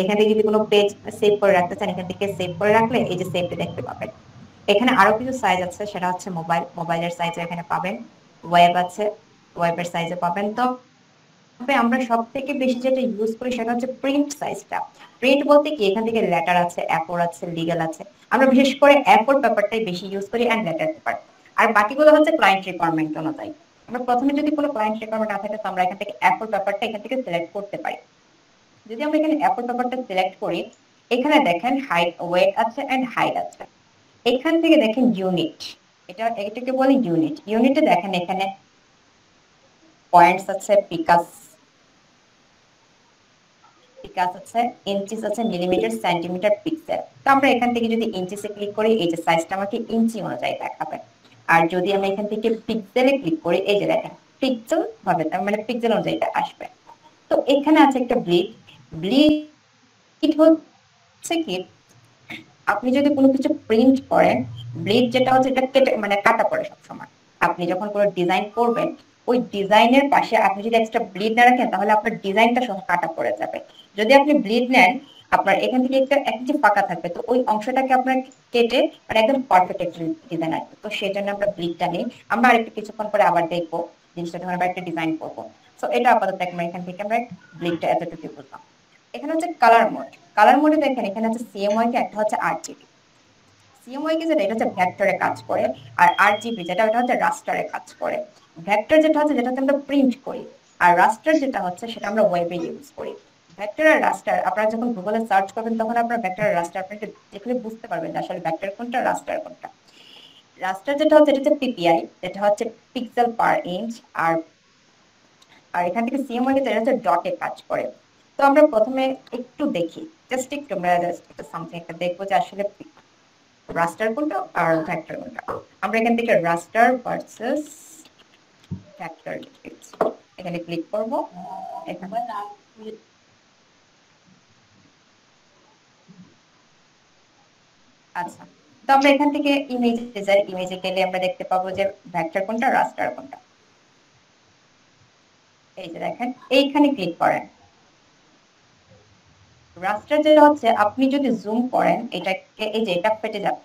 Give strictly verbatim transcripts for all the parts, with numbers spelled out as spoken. এখান থেকে যদি কোনো পেজ সেভ করে রাখতে চান এখান থেকে সেভ করে রাখলে এই যে সেভটা দেখতে পাবেন। এখানে আরো কিছু সাইজ আছে, সেটা হচ্ছে মোবাইল মোবাইলের সাইজে এখানে পাবেন, ওয়েব আছে ওয়েবের সাইজে পাবেন। তো আমরা সব থেকে বেশি যেটা ইউজ করি সেটা হচ্ছে প্রিন্ট সাইজটা। প্রিন্ট বলতে কি এখান থেকে লেটার আছে, অ্যাপোর আছে, লিগ্যাল আছে। আমরা বিশেষ করে অ্যাপোর পেপারটাই বেশি ইউজ করি অ্যান্ড লেটার পেপার, আর বাকিগুলো হচ্ছে ক্লায়েন্ট রিকোয়ারমেন্ট অনুযায়ী। আমরা প্রথমে যদি কোনো ক্লায়েন্ট রিকোয়ারমেন্ট না থাকে তো আমরা এখান থেকে অ্যাপোর পেপারটা এখান থেকে সিলেক্ট করতে পারি। যদি আমরা এখানে অ্যাপোর পেপারটা সিলেক্ট করি এখানে দেখেন হাইট ওয়েট আছে অ্যান্ড হাইট আছে। এখান থেকে দেখেন ইউনিট, এটা এটাকে বলে ইউনিট। ইউনিটে দেখেন এখানে পয়েন্টস আছে, পিকাস পিকাস আছে, ইঞ্চিস আছে, মিলিমিটার, সেন্টিমিটার, পিক্সেল। তো আমরা এখান থেকে যদি ইঞ্চিসে ক্লিক করি এই যে সাইজটা আমাকে ইঞ্চি অনুযায়ী দেখাবে। আর যদি আমরা এখান থেকে পিক্সেলে ক্লিক করি এই যে দেখেন পিক্সেল হবে, তার মানে পিক্সেল অনুযায়ী এটা আসবে। তো এখানে আছে একটা ব্লিড। ব্লিড হচ্ছে কি আপনি যদি কোনো কিছু প্রিন্ট করেন, ব্লিড যেটা হচ্ছে এটা কেটে মানে কাটা পড়ে সবসময়। আপনি যখন কোনো ডিজাইন করবেন ওই ডিজাইনের পাশে আপনি যদি একটা ব্লিড না রাখেন তাহলে আপনার ডিজাইনটা সহ কাটা পড়ে যাবে। যদি আপনি ব্লিড নেন আপনার এখান থেকে একটা একটি ফাঁকা থাকবে, তো ওই অংশটাকে আপনার কেটে মানে একদম পারফেক্ট একটা ডিজাইন আসবে। তো সেই জন্য আমরা ব্লিডটা নিই। আমরা আরেকটু কিছুক্ষণ পরে আবার দেখবো জিনিসটা, ধরুন আমরা একটা ডিজাইন করবো। সো এটা আপাতত আমরা এখান থেকে আমরা ব্লিডটা এতটুকু বললাম। এখানে হচ্ছে কালার মোড। কালার মোডে দেখেন এখানে হচ্ছে সিএমওয়াই কে, একটা হচ্ছে আরজিবি। সিএমওয়াই কে যেটা এটা হচ্ছে ভেক্টরে কাজ করে, আর আরজিবি যেটা এটা হচ্ছে রাস্টারে কাজ করে। ভেক্টর যেটা হচ্ছে যেটাতে আমরা প্রিন্ট করি, আর রাস্টার যেটা হচ্ছে সেটা আমরা ওয়েবে ইউজ করি। ভেক্টর আর রাস্টার আপনারা যখন গুগলে সার্চ করবেন তখন আপনারা ভেক্টর আর রাস্টার আপনি দেখলে বুঝতে পারবেন যে আসলে ভেক্টর কোনটা রাস্টার কোনটা। রাস্টার যেটা হচ্ছে এটা হচ্ছে পিপিআই, এটা হচ্ছে পিক্সেল পার ইঞ্চ। আর আর এখান থেকে সিএমওয়াই কে যেটা হচ্ছে ডটে কাজ করে। তো আমরা প্রথমে একটু দেখি, জাস্ট একটু আমরা জাস্ট একটা সামথিং একটা দেখবো যে আসলে রাস্টার কোনটা আর ভেক্টর কোনটা। আমরা এখান থেকে রাস্টার ভার্সেস ভেক্টর এখানে ক্লিক করব। এখানে আচ্ছা, তো আমরা এখান থেকে ইমেজে যাই। ইমেজে গেলে আমরা দেখতে পাবো যে ভেক্টর কোনটা রাস্টার কোনটা। এই যে দেখেন এইখানে ক্লিক করেন রাস্টার যেটা হচ্ছে আপনি যদি জুম করেন এটাকে এই যে এটা ফেটে যাবে।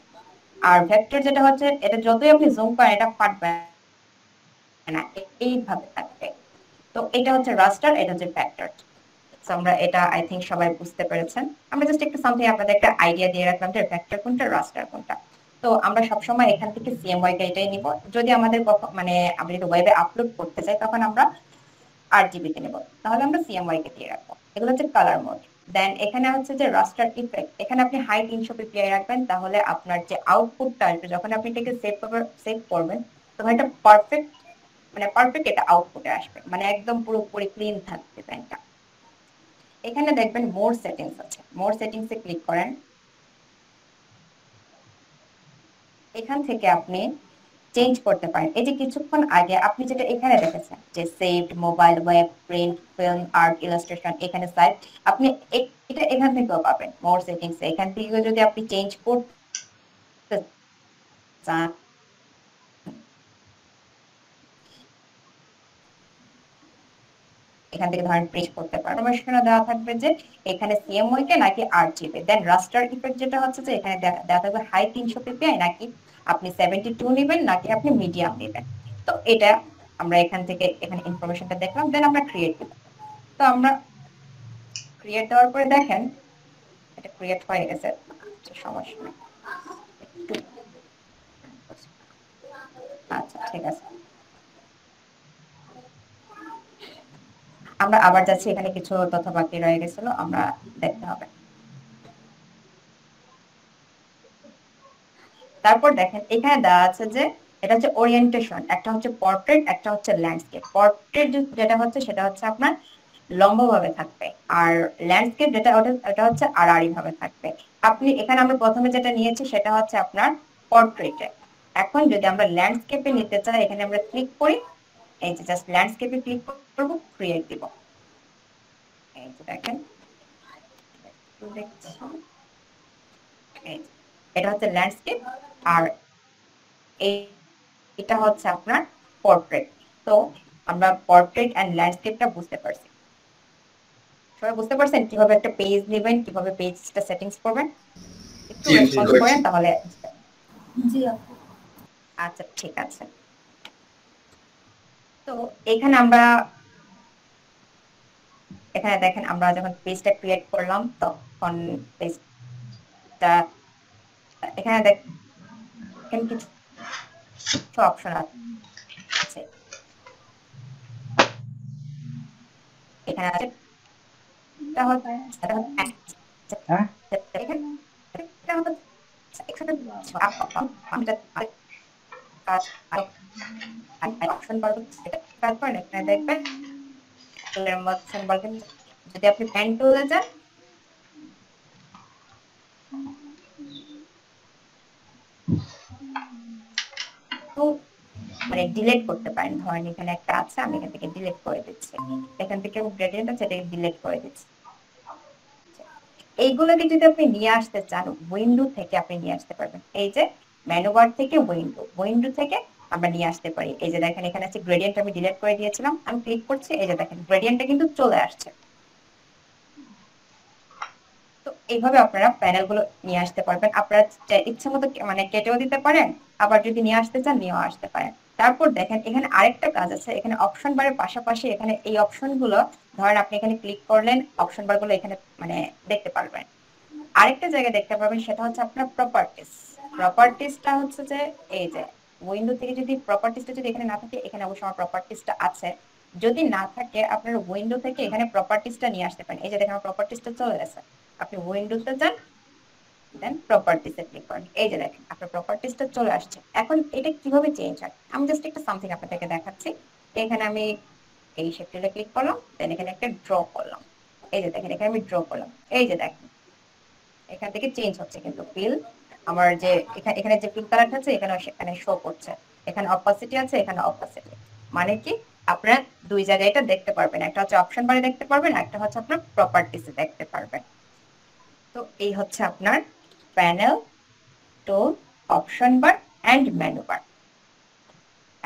আর ভেক্টর যেটা হচ্ছে এটা যতই আপনি জুম করেন এটা ফাটবে না, এইভাবে থাকবে। তো এটা হচ্ছে রাস্টার, এটা হচ্ছে ভেক্টর। সো আমরা এটা আই থিংক সবাই বুঝতে পেরেছেন। আমরা জাস্ট একটা সামথিং আপনাদের একটা আইডিয়া দিয়ে রাখলাম যে ভেক্টর কোনটা রাস্টার কোনটা। তো আমরা সবসময় এখান থেকে সিএমওয়াই কে এটাই নিব। যদি আমাদের মানে আমরা যদি ওয়েবে আপলোড করতে চাই তখন আমরা আরজিবি কে নিব, তাহলে আমরা সিএমওয়াই কে দিয়ে রাখবো। এগুলো হচ্ছে কালার মোড। দেন এখানে হচ্ছে যে রাস্টার ইফেক্ট, এখানে আপনি হাইট তিনশো পিপিআই রাখবেন, তাহলে আপনার যে আউটপুটটা আসবে যখন আপনি এটাকে সেভ সেভ করবেন তখন এটা পারফেক্ট মানে পারফেক্ট এটা আউটপুটে আসবে, মানে একদম পুরোপুরি ক্লিন থাকবে ব্যাংকটা। এখানে দেখবেন মোর সেটিংস আছে, মোর সেটিংসে ক্লিক করেন। এখান থেকে আপনি চেঞ্জ করতে পারেন। এই যে কিছুক্ষণ আগে আপনি যেটা এখানে দেখেছেন যে saved, mobile, web, print, film, art, illustration, এখানে সাইট আপনি এটা এখান থেকেও পাবেন মোর সেটিংস। এখান থেকে যদি আপনি চেঞ্জ করতে চান এখান থেকে ধরেন প্রিন্ট করতে পারবেন। সেখানে দেওয়া থাকবে যে এখানে সিএমওয়াই কে নাকি আরজিবি। দেন রাস্টার ইফেক্ট যেটা হচ্ছে যে এখানে দেওয়া থাকবে হাই তিনশো পিপিআই নাকি আপনি সেভেন্টি টু নেবেন নাকি আপনি মিডিয়াম নেবেন। তো এটা আমরা এখান থেকে এখানে ইনফরমেশনটা দেখলাম। দেন আমরা ক্রিয়েট দিব। তো আমরা ক্রিয়েট দেওয়ার পরে দেখেন এটা ক্রিয়েট হয়ে গেছে, সমস্যা নেই। আচ্ছা ঠিক আছে, আমরা আবার যাচ্ছি। এখানে কিছু তথ্য বাকি রয়ে গেছিল, আমরা দেখতে হবে। তারপর দেখেন এখানে দেওয়া আছে যে এটা হচ্ছে ওরিয়েন্টেশন, একটা হচ্ছে পোর্ট্রেট, একটা হচ্ছে ল্যান্ডস্কেপ। পোর্ট্রেট যেটা হচ্ছে সেটা হচ্ছে আপনার লম্বভাবে থাকবে, আর ল্যান্ডস্কেপ যেটা ওটা হচ্ছে আড়াআড়ি ভাবে থাকবে। আপনি এখানে আমরা প্রথমে যেটা নিয়েছি সেটা হচ্ছে আপনার পোর্ট্রেটে। এখন যদি আমরা ল্যান্ডস্কেপে নিতে চাই এখানে আমরা ক্লিক করি, এই যে জাস্ট ল্যান্ডস্কেপে ক্লিক করব, ক্রিয়েট দিব। এই যে দেখেন এটা হচ্ছে ল্যান্ডস্কেপ আর এটা হচ্ছে আপনার পোর্ট্রেট। তো আমরা পোর্ট্রেট এন্ড ল্যান্ডস্কেপটা বুঝতে পারছি। আপনারা বুঝতে পারছেন কিভাবে একটা পেজ নেবেন, কিভাবে পেজটা সেটিংস করবেন, একটু রেসপন্স করেন তাহলে। জি আপু, আচ্ছা ঠিক আছে। তো এখানে আমরা এখানে দেখেন আমরা যখন পেজটা ক্রিয়েট করলাম তখন পেজটা এখানে দেখেন কিছু কিছু অপশন আছে। এখানে আছে এটা হচ্ছে হ্যাঁ এখানে এটা হচ্ছে এখানে আমরা আর আর অপশন বড় সেট করে এখানে দেখবেন যদি আপনি প্যান টুলে যান তো মানে ডিলিট করতে পারেন। ধরেন এখানে একটা আছে, আমি এখান থেকে ডিলিট করে দিচ্ছি, এখান থেকে গ্রেডিয়েন্ট আছে এটাকে ডিলিট করে দিচ্ছি। এইগুলোকে যদি আপনি নিয়ে আসতে চান উইন্ডো থেকে আপনি নিয়ে আসতে পারবেন। এই যে মেনু বার থেকে উইন্ডো উইন্ডো থেকে আমরা নিয়ে আসতে পারি। এই যে দেখেন এখানে আছে গ্রেডিয়েন্ট, আমি ডিলিট করে দিয়েছিলাম, আমি ক্লিক করছি, এই যে দেখেন গ্রেডিয়েন্টটা কিন্তু চলে আসছে। তো এইভাবে আপনারা প্যানেলগুলো নিয়ে আসতে পারবেন। আপনারা ইচ্ছা মতো মানে কেটেও দিতে পারেন, আবার যদি নিয়ে আসতে চান নিয়েও আসতে পারেন। তারপর দেখেন এখানে আরেকটা কাজ আছে, এখানে অপশন বারের পাশাপাশি এখানে এই অপশনগুলো ধরেন আপনি এখানে ক্লিক করলেন, অপশন বারগুলো এখানে মানে দেখতে পারবেন। আরেকটা জায়গায় দেখতে পারবেন, সেটা হচ্ছে আপনার প্রপার্টিস। প্রপার্টিসটা হচ্ছে যে এই যে উইন্ডো থেকে যদি প্রপার্টিসটা যদি এখানে না থাকে, এখানে অবশ্য আমার প্রপার্টিসটা আছে, যদি না থাকে আপনার উইন্ডো থেকে এখানে প্রপার্টিসটা নিয়ে আসতে পারেন। এই যে দেখেন আমার প্রপার্টিসটা চলে গেছে। আপনি উইন্ডোতে যান, দেন প্রপার্টিসে ক্লিক করেন, এই যে দেখেন আপনার প্রপার্টিসটা চলে আসছে। এখন এটা কিভাবে চেঞ্জ হয় আমি জাস্ট একটা সামথিং আপনাদেরকে দেখাচ্ছি। এখানে আমি এই শেপটা ক্লিক করলাম, দেন এখানে একটা ড্র করলাম, এই যে দেখেন এখানে আমি ড্র করলাম, এই যে দেখেন এখান থেকে চেঞ্জ হচ্ছে কিন্তু ফিল আমার যে এখানে যে পিঙ্ক কালারটা আছে এখানে এখানে শো করছে, এখানে অপাসিটি আছে এখানে অপাসিটি। মানে কি আপনারা দুই জায়গায় এটা দেখতে পারবেন, একটা হচ্ছে অপশন বারে দেখতে পারবেন, একটা হচ্ছে আপনার প্রপার্টিসে দেখতে পারবেন। তো এই হচ্ছে আপনার panel, tool, option bar and menu bar.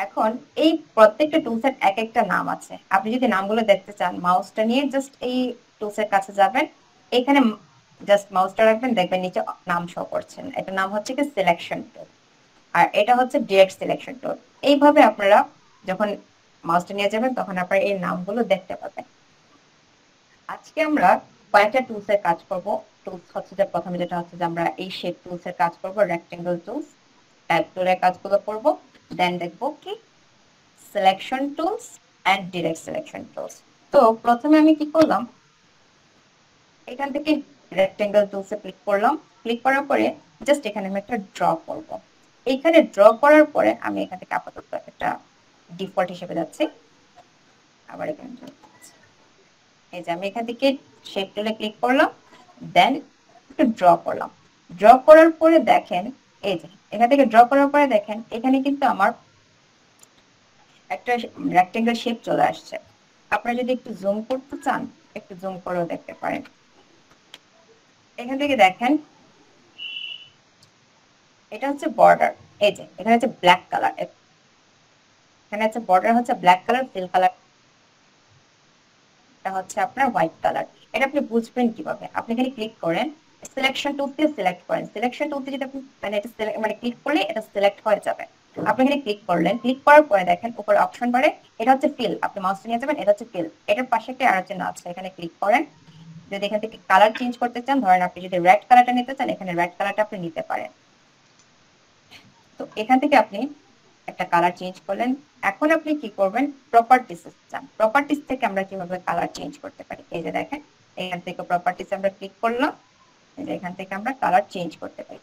এখন এই প্রত্যেকটা টুলসের এক একটা নাম আছে। আপনি যদি নামগুলো দেখতে চান মাউসটা নিয়ে জাস্ট এই টুলসের কাছে যাবেন, এখানে জাস্ট মাউসটা রাখবেন, দেখবেন নিচে নাম শো করছেন। এটা নাম হচ্ছে কি সিলেকশন টুল, আর এটা হচ্ছে ডিরেক্ট সিলেকশন টুল। এইভাবে আপনারা যখন মাউসটা নিয়ে যাবেন তখন আপনারা এই নামগুলো দেখতে পাবেন। আজকে আমরা কয়েকটা টুলসের কাজ করব। টুলস হচ্ছে যে প্রথমে যেটা হচ্ছে যে আমরা এই শেপ টুলসের কাজ করব, রেক্টেঙ্গল টুলস, ট্যাব টুলের কাজগুলো করব। দেন দেখবো কি selection tools and direct selection tools. তো প্রথমে আমি কি করলাম, এখান থেকে রেক্টেঙ্গল টুলসে ক্লিক করলাম, ক্লিক করার পরে জাস্ট এখানে আমি একটা ড্র করব। এইখানে ড্র করার পরে আমি এখান থেকে আপাতত একটা ডিফল্ট হিসেবে যাচ্ছি, আবার এখানে এই যে আমি এখান থেকে শেপ টুলে ক্লিক করলাম, দেন একটু ড্র করলাম। ড্র করার পরে দেখেন এই যে এখান থেকে ড্র করার পরে দেখেন এখানে কিন্তু আমার একটা রেক্টেঙ্গল শেপ চলে আসছে। আপনারা যদি একটু জুম করতে চান একটু জুম করেও দেখতে পারেন। এখান থেকে দেখেন এটা হচ্ছে বর্ডার, এই যে এখানে হচ্ছে ব্ল্যাক কালার, এখানে হচ্ছে বর্ডার হচ্ছে ব্ল্যাক কালার, ফিল কালার এটা হচ্ছে আপনার হোয়াইট কালার। এটা আপনি বুঝবেন কিভাবে, আপনি এখানে ক্লিক করেন, সিলেকশন টুল দিয়ে সিলেক্ট করেন, সিলেকশন টুল দিয়ে যদি আপনি মানে এটা মানে ক্লিক করলে এটা সিলেক্ট হয়ে যাবে। আপনি এখানে ক্লিক করলেন, ক্লিক করার পরে দেখেন উপরে অপশন বারে এটা হচ্ছে ফিল, আপনি মাউসটা নিয়ে যাবেন, এটা হচ্ছে ফিল। এটার পাশে একটা আর চিহ্ন আছে, এখানে ক্লিক করেন। যদি এখান থেকে কালার চেঞ্জ করতে চান, ধরেন আপনি যদি রেড কালারটা নিতে চান এখানে রেড কালারটা আপনি নিতে পারেন। তো এখান থেকে আপনি একটা কালার চেঞ্জ করলেন। এখন আপনি কি করবেন, প্রপার্টিস যান, প্রপার্টিস থেকে আমরা কিভাবে কালার চেঞ্জ করতে পারি। এই যে দেখেন এখান থেকে প্রপার্টিস আমরা ক্লিক করলাম, এখান থেকে আমরা কালার চেঞ্জ করতে পারি।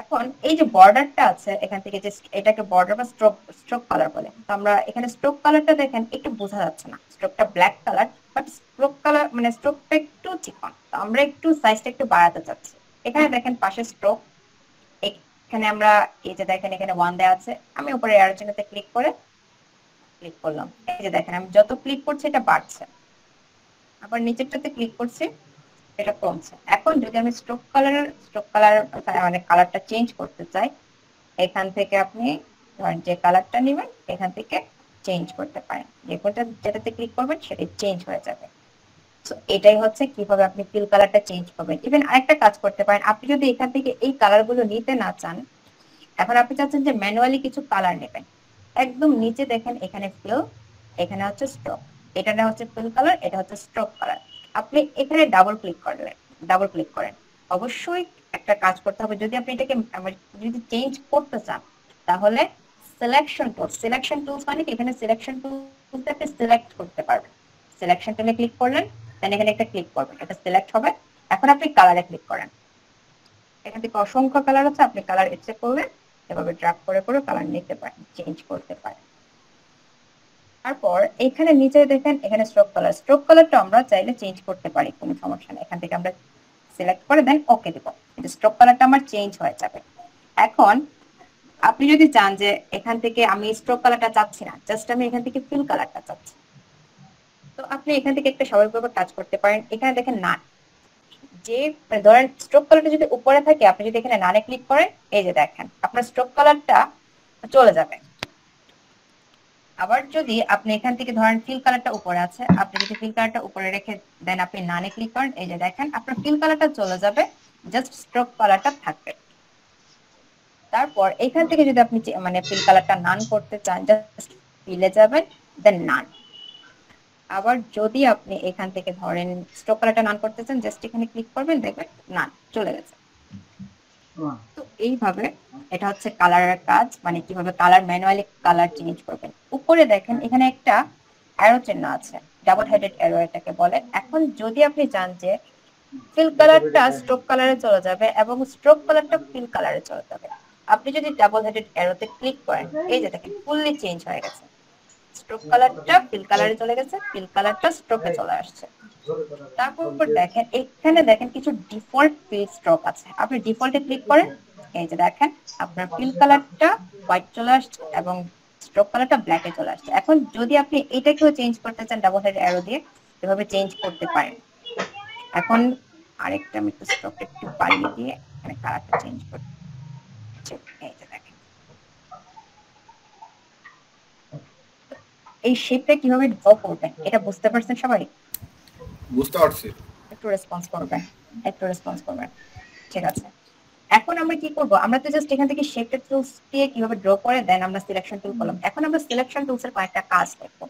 এখন এই যে বর্ডারটা আছে এখান থেকে যে এটাকে বর্ডার বা স্ট্রোক স্ট্রোক কালার বলে। তো আমরা এখানে স্ট্রোক কালারটা দেখেন একটু বোঝা যাচ্ছে না, স্ট্রোকটা black colour, but stroke colour মানে স্ট্রোকটা একটু চিকন, তো আমরা একটু সাইজটা একটু বাড়াতে চাচ্ছি। এখানে দেখেন পাশে স্ট্রোক, এখানে আমরা এই যে দেখেন এখানে ওয়ান দেয়া আছে, আমি উপরে এরো চিহ্নতে ক্লিক করে ক্লিক করলাম, এই যে দেখেন আমি যত ক্লিক করছি এটা বাড়ছে, আবার নিচেরটাতে ক্লিক করছি এটা কমছে। এখন যদি আমি স্ট্রোক কালার স্ট্রোক কালার মানে কালারটা চেঞ্জ করতে চাই, এখান থেকে আপনি ধরেন যে কালারটা নেবেন এখান থেকে চেঞ্জ করতে পারেন, যে কোনটা যেটাতে ক্লিক করবেন সেটা চেঞ্জ হয়ে যাবে। সো এটাই হচ্ছে কিভাবে আপনি ফিল কালারটা চেঞ্জ করবেন। ইভেন আরেকটা কাজ করতে পারেন, আপনি যদি এখান থেকে এই কালারগুলো নিতে না চান, এখন আপনি চাচ্ছেন যে ম্যানুয়ালি কিছু কালার নেবেন, একদম নিচে দেখেন এখানে ফিল, এখানে হচ্ছে স্ট্রোক, এটা না হচ্ছে ফিল কালার, এটা হচ্ছে স্ট্রোক কালার। আপনি এখানে ডাবল ক্লিক করলেন, ডাবল ক্লিক করেন। অবশ্যই একটা কাজ করতে হবে, যদি আপনি এটাকে যদি চেঞ্জ করতে চান তাহলে সিলেকশন টুল, সিলেকশন টুলস মানে এখানে সিলেকশন টুলস আপনি সিলেক্ট করতে পারবেন। সিলেকশন টুলে ক্লিক করলেন, দেন এখানে একটা ক্লিক করবেন, এটা সিলেক্ট হবে। এখন আপনি কালারে ক্লিক করেন, এখান থেকে অসংখ্য কালার আছে, আপনি কালার ইচ্ছে করলে এভাবে ড্র্যাগ করে করে কালার নিতে পারেন, চেঞ্জ করতে পারেন। তারপর এখানে নিচে দেখেন এখানে স্ট্রোক কালার, স্ট্রোক কালারটা আমরা চাইলে চেঞ্জ করতে পারি, কোনো সমস্যা নেই। এখান থেকে আমরা সিলেক্ট করে দেন ওকে দেব, কিন্তু স্ট্রোক কালারটা আমার চেঞ্জ হয়ে যাবে। এখন আপনি যদি চান যে এখান থেকে আমি স্ট্রোক কালারটা চাচ্ছি না, জাস্ট আমি এখান থেকে ফিল কালারটা চাচ্ছি, তো আপনি এখান থেকে একটা স্বাভাবিকভাবে কাজ করতে পারেন। এখানে দেখেন নান, যে ধরেন স্ট্রোক কালারটা যদি উপরে থাকে, আপনি যদি এখানে নানে ক্লিক করেন, এই যে দেখেন আপনার স্ট্রোক কালারটা চলে যাবে। আবার যদি আপনি এখান থেকে ধরেন ফিল কালারটা উপরে আছে, আপনি যদি ফিল কালারটা উপরে রেখে দেন আপনি নানে ক্লিক করেন, এই যে দেখেন আপনার ফিল কালারটা চলে যাবে, জাস্ট স্ট্রোক কালারটা থাকবে। তারপর এখান থেকে যদি আপনি মানে ফিল কালারটা নান করতে চান, জাস্ট ফিলে যাবেন, দেন নান। আবার যদি আপনি এখান থেকে ধরেন স্ট্রোক কালারটা নান করতে চান, জাস্ট এখানে ক্লিক করবেন, দেখবেন নান চলে গেছে। তো এইভাবে এটা হচ্ছে কালারের কাজ, মানে কিভাবে কালার ম্যানুয়ালি কালার চেঞ্জ করবেন। উপরে দেখেন এখানে একটা অ্যারো চিহ্ন আছে, ডাবল হেডেড অ্যারো এটাকে বলে। এখন যদি আপনি চান যে ফিল কালারটা স্ট্রোক কালারে চলে যাবে এবং স্ট্রোক কালারটা ফিল কালারে চলে যাবে, আপনি যদি ডাবল হেডেড অ্যারোতে ক্লিক করেন, এই যে দেখেন ফুললি চেঞ্জ হয়ে গেছে। স্ট্রোক কালারটা ফিল কালারে চলে গেছে, ফিল কালারটা স্ট্রোকে চলে আসছে। তারপর দেখেন এখানে দেখেন কিছু ডিফল্ট ফিল স্ট্রোক আছে, আপনি ডিফল্টে ক্লিক করেন, এই যে দেখেন আপনার ফিল কালারটা হোয়াইট চলে আসছে এবং স্ট্রোক কালারটা ব্ল্যাকে চলে আসছে। এখন যদি আপনি এটাকেও চেঞ্জ করতে চান ডাবল হেড অ্যারো দিয়ে, এভাবে চেঞ্জ করতে পারেন। এখন আরেকটা আমি একটু স্ট্রোকটা একটু বাড়িয়ে দিয়ে এখানে কালারটা চেঞ্জ করতে, এই যে দেখেন এই শেপটা কিভাবে ড্র করবেন, এটা বুঝতে পারছেন সবাই? বুঝতে পারছি। একটু রেসপন্স করবেন, একটু রেসপন্স করবেন, ঠিক আছে। এখন আমরা কি করব, আমরা তো জাস্ট এখান থেকে শেপটা টুলস দিয়ে কিভাবে ড্র করে দেন আমরা সিলেকশন টুল করলাম। এখন আমরা সিলেকশন টুলস এর কয়েকটা কাজ দেখব।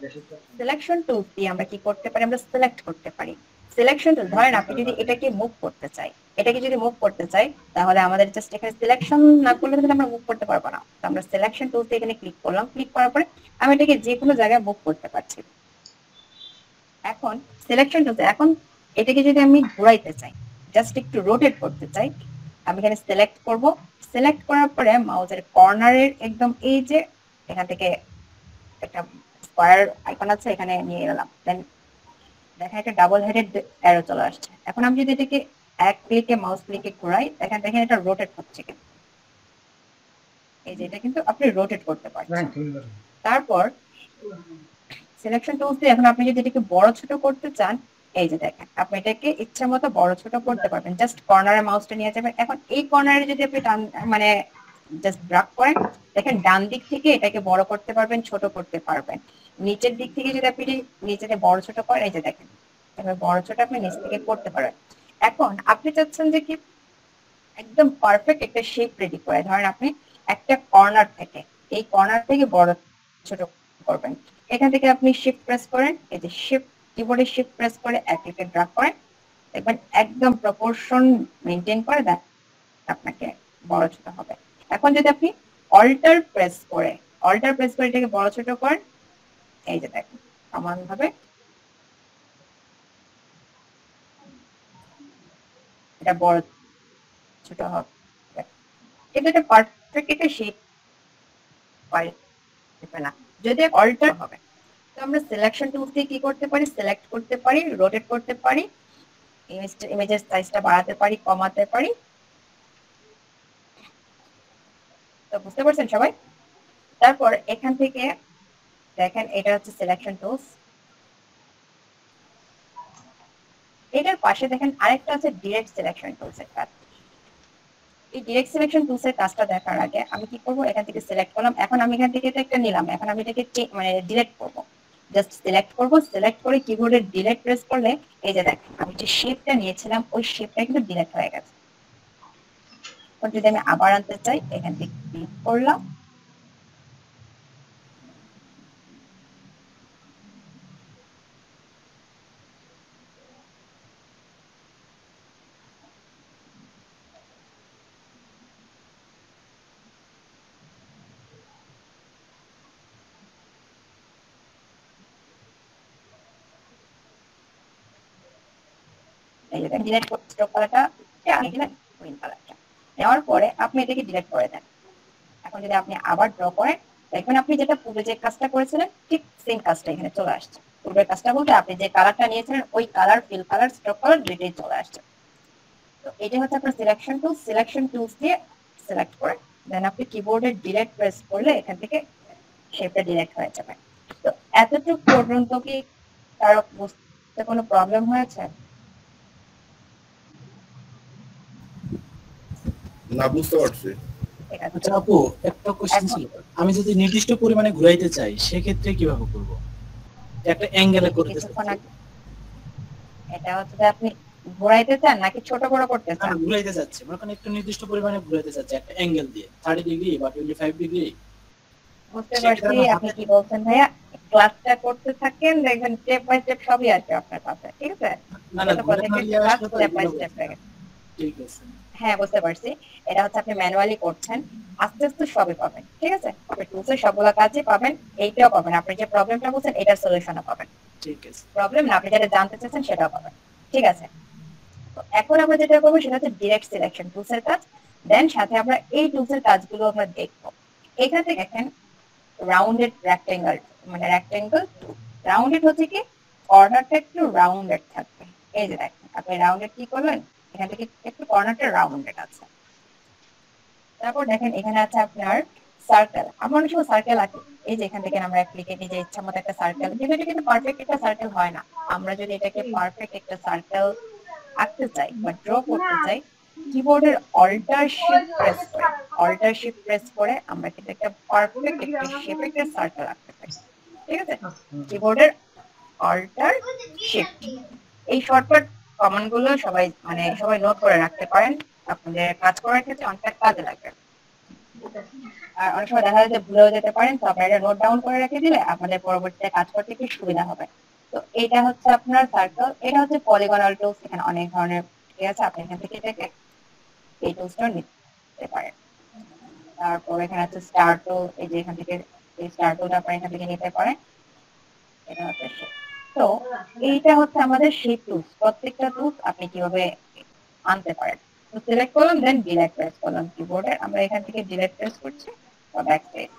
সিলেকশন টুলস দিয়ে আমরা কি করতে পারি, আমরা সিলেক্ট করতে পারি। সিলেকশন টুল ধরেন আপনি যদি এটাকে মুভ করতে চাই, এটাকে যদি মুভ করতে চাই তাহলে আমাদের জাস্ট এখানে সিলেকশন না করলে তাহলে আমরা মুভ করতে পারবো না। তো আমরা সিলেকশন টুলস এখানে ক্লিক করলাম, ক্লিক করার পরে আমি এটাকে যে কোনো জায়গায় মুভ করতে পারছি। এখন সিলেকশন টুলস, এখন এটাকে যদি আমি ঘোরাইতে চাই, জাস্ট একটু রোটেট করতে চাই, আমি এখানে সিলেক্ট করব। সিলেক্ট করার পরে মাউসের কর্নারের একদম এই যে এখান থেকে একটা স্কয়ার আইকন আছে, এখানে নিয়ে গেলাম, দেন দেখেন একটা ডাবল হেডেড অ্যারো চলে আসছে। এখন আমি যদি এটাকে এক ক্লিকে মাউস ক্লিকে ঘোরাই, দেখেন দেখেন এটা রোটেট হচ্ছে, কিন্তু এই যে এটা কিন্তু আপনি রোটেট করতে পারছেন। তারপর সিলেকশন টুলস দিয়ে এখন আপনি যদি এটাকে বড় ছোট করতে চান, এই যে দেখেন আপনি এটাকে ইচ্ছা মতো বড় ছোট করতে পারবেন, জাস্ট কর্নারে মাউসটা নিয়ে যাবেন। এখন এই কর্নারে যদি আপনি টান মানে জাস্ট ড্র্যাগ করেন, দেখেন ডান দিক থেকে এটাকে বড় করতে পারবেন, ছোট করতে পারবেন। নিচের দিক থেকে যদি আপনি নিচেতে বড় ছোট করেন, এই যে দেখেন এভাবে বড় ছোট আপনি নিচ থেকে করতে পারেন। এখন আপনি চাচ্ছেন যে কি একদম পারফেক্ট একটা শেপ রেডি করে, ধরেন আপনি একটা কর্নার থেকে এই কর্নার থেকে বড় ছোট করবেন, এখান থেকে আপনি শিফট প্রেস করেন, এই যে শিফট কিবোর্ডে শিফট প্রেস করে এক ক্লিকে ড্র্যাগ করেন, দেখবেন একদম প্রপোর্শন মেইনটেইন করে দেন, আপনাকে বড় ছোট হবে। এখন যদি আপনি অল্টার প্রেস করে অল্টার প্রেস করে এটাকে বড় ছোট করেন, এই যে দেখেন সমান ভাবে এটা বড় ছোট হবে। এটা একটা পারফেক্ট একটা শেপ পাই না, যদি অল্টার হবে। তো আমরা সিলেকশন টুলস দিয়ে কি করতে পারি, সিলেক্ট করতে পারি, রোটেট করতে পারি, ইমেজের সাইজটা বাড়াতে পারি, কমাতে পারি। তো বুঝতে পারছেন সবাই? তারপর এখান থেকে দেখেন এটা হচ্ছে সিলেকশন টুলস। এটার পাশে দেখেন আরেকটা আছে ডিরেক্ট সিলেকশন টুলস এর কাজ। এই ডিরেক্ট সিলেকশন টুলস এর কাজটা দেখার আগে আমি কি করব, এখান থেকে সিলেক্ট করলাম, এখন আমি এখান থেকে এটা একটা নিলাম, এখন আমি এটাকে মানে ডিলেট করব। জাস্ট সিলেক্ট করব, সিলেক্ট করে কিবোর্ডের ডিলিট প্রেস করলে এই যে দেখেন আমি যে শেপটা নিয়েছিলাম ওই শেপটা কিন্তু ডিলিট হয়ে গেছে। যদি আমি আবার আনতে চাই এখান থেকে ক্লিক করলাম, ডিলেট করাটা নেওয়ার পরে আপনি এটাকে ডিলেট করে দেন। এখন যদি আপনি আবার ড্র করেন দেখবেন আপনি যেটা পূর্বে যে কাজটা করেছিলেন ঠিক সেম কাজটা এখানে চলে আসছে। পূর্বের কাজটা বলতে আপনি যে কালারটা নিয়েছিলেন ওই colour fill colour stroke colour দুইটাই চলে আসছে। তো এটা হচ্ছে আপনার সিলেকশন টুল। সিলেকশন টুলস দিয়ে সিলেক্ট করে দেন আপনি কিবোর্ডে ডিলেট প্রেস করলে এখান থেকে শেপটা ডিলেট হয়ে যাবে। তো এতটুকু পর্যন্ত কি কারো বুঝতে কোনো প্রবলেম হয়েছে? না, বুঝতে পারছি। আচ্ছা আপু, একটা কোশ্চেন ছিল, আমি যদি নির্দিষ্ট পরিমাণে ঘোরাইতে চাই সেই ক্ষেত্রে কিভাবে করব? একটা অ্যাঙ্গেলে করতে চাই, এটা হচ্ছে আপনি ঘোরাইতে চান নাকি ছোট বড় করতে চান? আমি ঘোরাইতে যাচ্ছি, মানে কোন একটা নির্দিষ্ট পরিমাণে ঘোরাইতে যাচ্ছি একটা অ্যাঙ্গেল দিয়ে ষাট ডিগ্রি বা পঁচিশ ডিগ্রি। বুঝতে পারছি আপনি কি বলছেন ভাইয়া। ক্লাসটা করতে থাকেন, দেখেন স্টেপ বাই স্টেপ সবই আছে আপনার কাছে, ঠিক আছে? না না, প্রত্যেকটা ক্লাস স্টেপ বাই স্টেপ থাকে, ঠিক আছে? হ্যাঁ বুঝতে পারছি, এটা হচ্ছে আপনি ম্যানুয়ালি করছেন, আস্তে আস্তে সবই পাবেন, ঠিক আছে? আপনি টুলসে সবগুলো কাজই পাবেন, এইটাও পাবেন, আপনি যে প্রবলেমটা বলছেন এটার সলিউশনও পাবেন, ঠিক আছে? প্রবলেম না, আপনি যেটা জানতে চাচ্ছেন সেটাও পাবেন, ঠিক আছে? তো এখন আমরা যেটা করব সেটা হচ্ছে ডাইরেক্ট সিলেকশন টুলসের কাজ। দেন সাথে আমরা এই টুলসের কাজগুলো আমরা দেখব। এখান থেকে দেখেন রাউন্ডেড রেক্ট্যাঙ্গল, মানে রেক্ট্যাঙ্গল টু রাউন্ডেড হচ্ছে কি কর্নারটা একটু রাউন্ডেড থাকবে। এই যে দেখেন আপনি রাউন্ডেড কি করলেন, এখান থেকে একটু কর্নারটা রাউন্ডেড আছে। তারপর দেখেন এখানে আছে আপনার সার্কেল, আমার কিছু সার্কেল আছে। এই যে এখান থেকে আমরা ক্লিক করে নিজে ইচ্ছা মতো একটা সার্কেল, কিন্তু এটা কিন্তু পারফেক্ট একটা সার্কেল হয় না। আমরা যদি এটাকে পারফেক্ট একটা সার্কেল আঁকতে চাই বা ড্র করতে চাই কিবোর্ডের অল্টার শিফট প্রেস করে অল্টার শিফট প্রেস করে আমরা কিন্তু একটা পারফেক্ট একটা শেপে একটা সার্কেল আঁকতে পারি, ঠিক আছে? কিবোর্ডের অল্টার শিফট, এই শর্টকাট কমান্ড গুলো সবাই মানে সবাই নোট করে রাখতে পারেন, আপনাদের কাজ করার ক্ষেত্রে অনেকটা কাজে লাগবে। আর অনেক সময় দেখা যায় যে ভুলেও যেতে পারেন, তো আপনারা এটা নোট ডাউন করে রেখে দিলে আপনাদের পরবর্তীতে কাজ করতে কি সুবিধা হবে। তো এটা হচ্ছে আপনার সার্কেল, এটা হচ্ছে পলিগনাল টুলস, এখানে অনেক ধরনের ঠিক আছে, আপনি এখান থেকে এটাকে এই টুলসটা নিতে পারেন। তারপর এখানে হচ্ছে স্টার টুল, এই যে এখান থেকে এই স্টার টুলটা আপনারা এখান থেকে নিতে পারেন, এটা হচ্ছে। তো এইটা হচ্ছে আমাদের সেই টুলস, প্রত্যেকটা টুলস আপনি কিভাবে আনতে পারেন। তো সিলেক্ট করলাম, দেন ডিলিট প্রেস করলাম কিবোর্ডে, আমরা এখান থেকে ডিলিট প্রেস করছি বা ব্যাক স্পেস।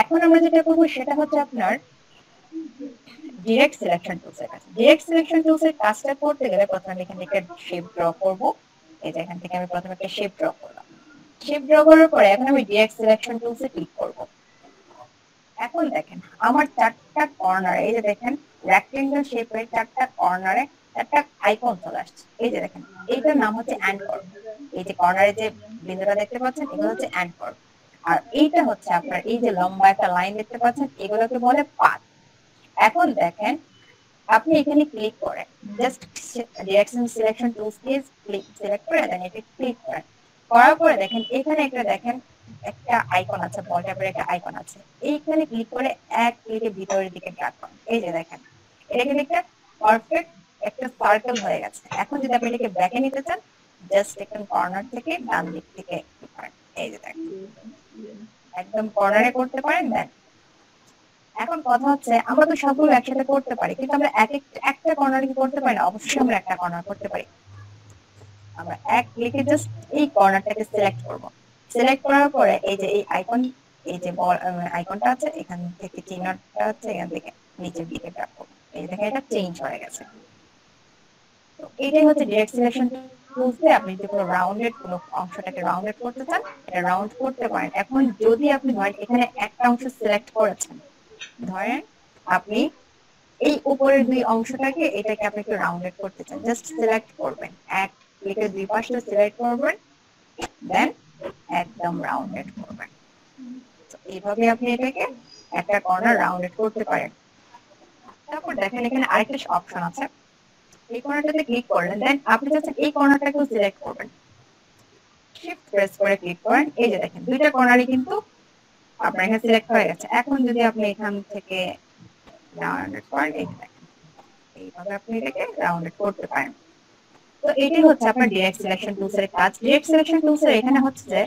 এখন আমরা যেটা করব সেটা হচ্ছে আপনার ডাইরেক্ট সিলেকশন টুলস এর কাজ। ডাইরেক্ট সিলেকশন টুলস এর কাজটা করতে গেলে প্রথমে এখান থেকে শেপ ড্র করব। এই যে এখান থেকে আমি প্রথমে একটা শেপ ড্র করলাম, শেপ ড্র করার পরে এখন আমি ডাইরেক্ট সিলেকশন টুলস এ ক্লিক করব। এখন দেখেন আমার চারটা কর্নার, এই যে দেখেন রেকটেঙ্গল শেপের চারটা কর্নারে একটা আইকন চলে আসছে। এই যে দেখেন এইটার নাম হচ্ছে এন্ড কার্ভ। এই যে কর্নারে যে বিন্দুটা দেখতে পাচ্ছেন এগুলো হচ্ছে এন্ড কার্ভ, আর এইটা হচ্ছে আপনার এই যে লম্বা একটা লাইন দেখতে পাচ্ছেন এগুলোকে বলে পাথ। এখন দেখেন আপনি এখানে ক্লিক করেন, জাস্ট ডাইরেকশন সিলেকশন টুলস দিয়ে ক্লিক সিলেক্ট করে দেন, এটা ক্লিক করেন, করার পরে দেখেন এখানে একটা দেখেন একটা আইকন আছে, বল টাইপের একটা আইকন আছে, এইখানে ক্লিক করে এক ক্লিকে ভিতরের দিকে ড্র্যাগ করুন। এই যে দেখেন এটা কিন্তু একটা পারফেক্ট একটা সার্কেল হয়ে গেছে। এখন যদি আপনি এটাকে ব্যাকে নিতে চান জাস্ট এখান কর্নার থেকে ডান দিক থেকে ক্লিক করেন, এই যে দেখেন একদম কর্নারে করতে পারেন। দেন এখন কথা হচ্ছে আমরা তো সবগুলো একসাথে করতে পারি, কিন্তু আমরা এক একটা কর্নার কি করতে পারি না? অবশ্যই আমরা একটা কর্নার করতে পারি। আমরা এক ক্লিকে জাস্ট এই কর্নারটাকে সিলেক্ট করব, সিলেক্ট করার পরে এই যে এই আইকন এই যে আইকনটা আছে এখান থেকে চিহ্নটা আছে এখান থেকে নিচের দিকে ড্র্যাগ করব, এই দেখেন এটা চেঞ্জ হয়ে গেছে। তো এটাই হচ্ছে ডাইরেক্ট সিলেকশন টুলস। আপনি যদি কোনো রাউন্ডেড কোনো অংশটাকে রাউন্ডেড করতে চান এটা রাউন্ড করতে পারেন। এখন যদি আপনি ধরেন এখানে একটা অংশ সিলেক্ট করেছেন, ধরেন আপনি এই উপরের দুই অংশটাকে এটাকে আপনি একটু রাউন্ডেড করতে চান, জাস্ট সিলেক্ট করবেন, এক ক্লিকে দুই পাশটা সিলেক্ট করবেন, দেন একদম রাউন্ডেড করবেন। এইভাবে আপনি এটাকে একটা কর্নার রাউন্ডেড করতে পারেন। তারপর দেখেন এখানে আরেকটা অপশন আছে, এই কর্নারটাতে ক্লিক করলেন, দেন আপনি যখন এই কর্নারটাকে সিলেক্ট করবেন, শিফট প্রেস করে ক্লিক করেন, এই যে দেখেন দুইটা কর্নারই কিন্তু আপনার এখানে সিলেক্ট হয়ে গেছে। এখন যদি আপনি এখান থেকে রাউন্ডেড করেন, এই দেখেন এইভাবে আপনি এটাকে রাউন্ডেড করতে পারেন। তো এটাই হচ্ছে আপনার ডিরেক্ট সিলেকশন টুলস এর কাজ। ডিরেক্ট সিলেকশন টুলস এর এখানে হচ্ছে যে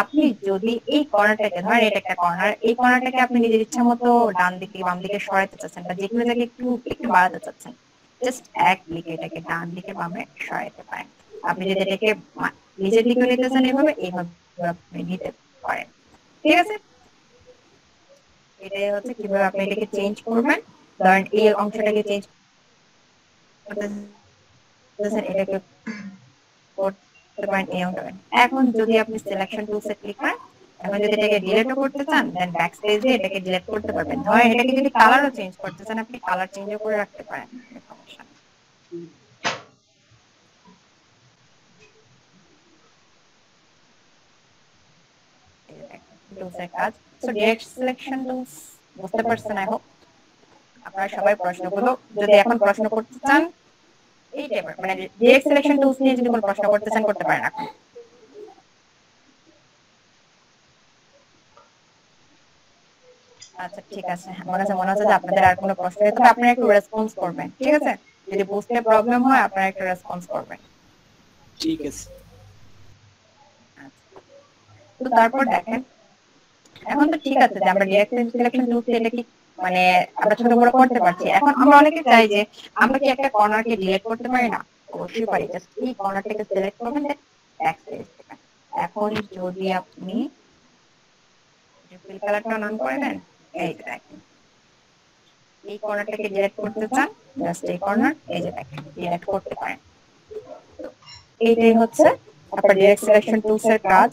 আপনি যদি এই কর্নারটাকে ধরেন, এটা একটা কর্নার, এই কর্নারটাকে আপনি নিজের ইচ্ছা মতো ডান দিকে বাম দিকে সরাতে চাচ্ছেন বা যেকোনো জায়গায় একটু একটু বাড়াতে চাচ্ছেন, জাস্ট এক দিকে এটাকে ডান দিকে বামে সরাতে পারেন। আপনি যদি এটাকে নিজের দিকে নিতে চান এইভাবে এইভাবে আপনি নিতে পারেন, ঠিক আছে। এটাই হচ্ছে কিভাবে আপনি এটাকে চেঞ্জ করবেন। ধরেন এই অংশটাকে চেঞ্জ করতে চাচ্ছেন, এটাকে করতে পারেন এই অংশটা। এখন যদি আপনি সিলেকশন টুলসে ক্লিক করেন, এখন যদি এটাকে ডিলিটও করতে চান, দেন ব্যাক স্পেস দিয়ে এটাকে ডিলিট করতে পারবেন। ধরেন এটাকে যদি কালারও চেঞ্জ করতে চান, আপনি কালার চেঞ্জও করে রাখতে পারেন, সমস্যা নেই। কাজ সো ডিরেক্ট সিলেকশন টুলস বুঝতে পারছেন। আই হোপ আপনারা সবাই প্রশ্নগুলো, যদি এখন প্রশ্ন করতে চান এই টাইপের, মানে ডিরেক্ট সিলেকশন টুলস নিয়ে যদি কোনো প্রশ্ন করতে চান করতে পারেন এখন। আচ্ছা ঠিক আছে, আমার কাছে মনে হচ্ছে যে আপনাদের আর কোনো প্রশ্ন নেই, তবে আপনারা একটু রেসপন্স করবেন, ঠিক আছে। যদি বুঝতে প্রবলেম হয় আপনারা একটু রেসপন্স করবেন, ঠিক আছে। তো তারপর দেখেন এখন তো ঠিক আছে যে আমরা ডিরেক্ট সিলেকশন টুলস এটা কি মানে আমরা ছোট বড় করতে পারছি। এখন আমরা অনেকে চাই যে আমরা কি একটা কর্নারকে ডিলিট করতে পারি না, অবশ্যই পারি। জাস্ট এই কর্নারটাকে সিলেক্ট করবেন, ব্যাক স্পেস দিবেন। এখন যদি আপনি রিফিল কালারটা নাম করে দেন, এই যে দেখেন এই কর্নারটাকে ডিলিট করতে চান, জাস্ট এই কর্নার, এই যে দেখেন ডিলিট করতে পারেন। এইটাই হচ্ছে আপনার ডিরেক্ট সিলেকশন টুলস এর কাজ।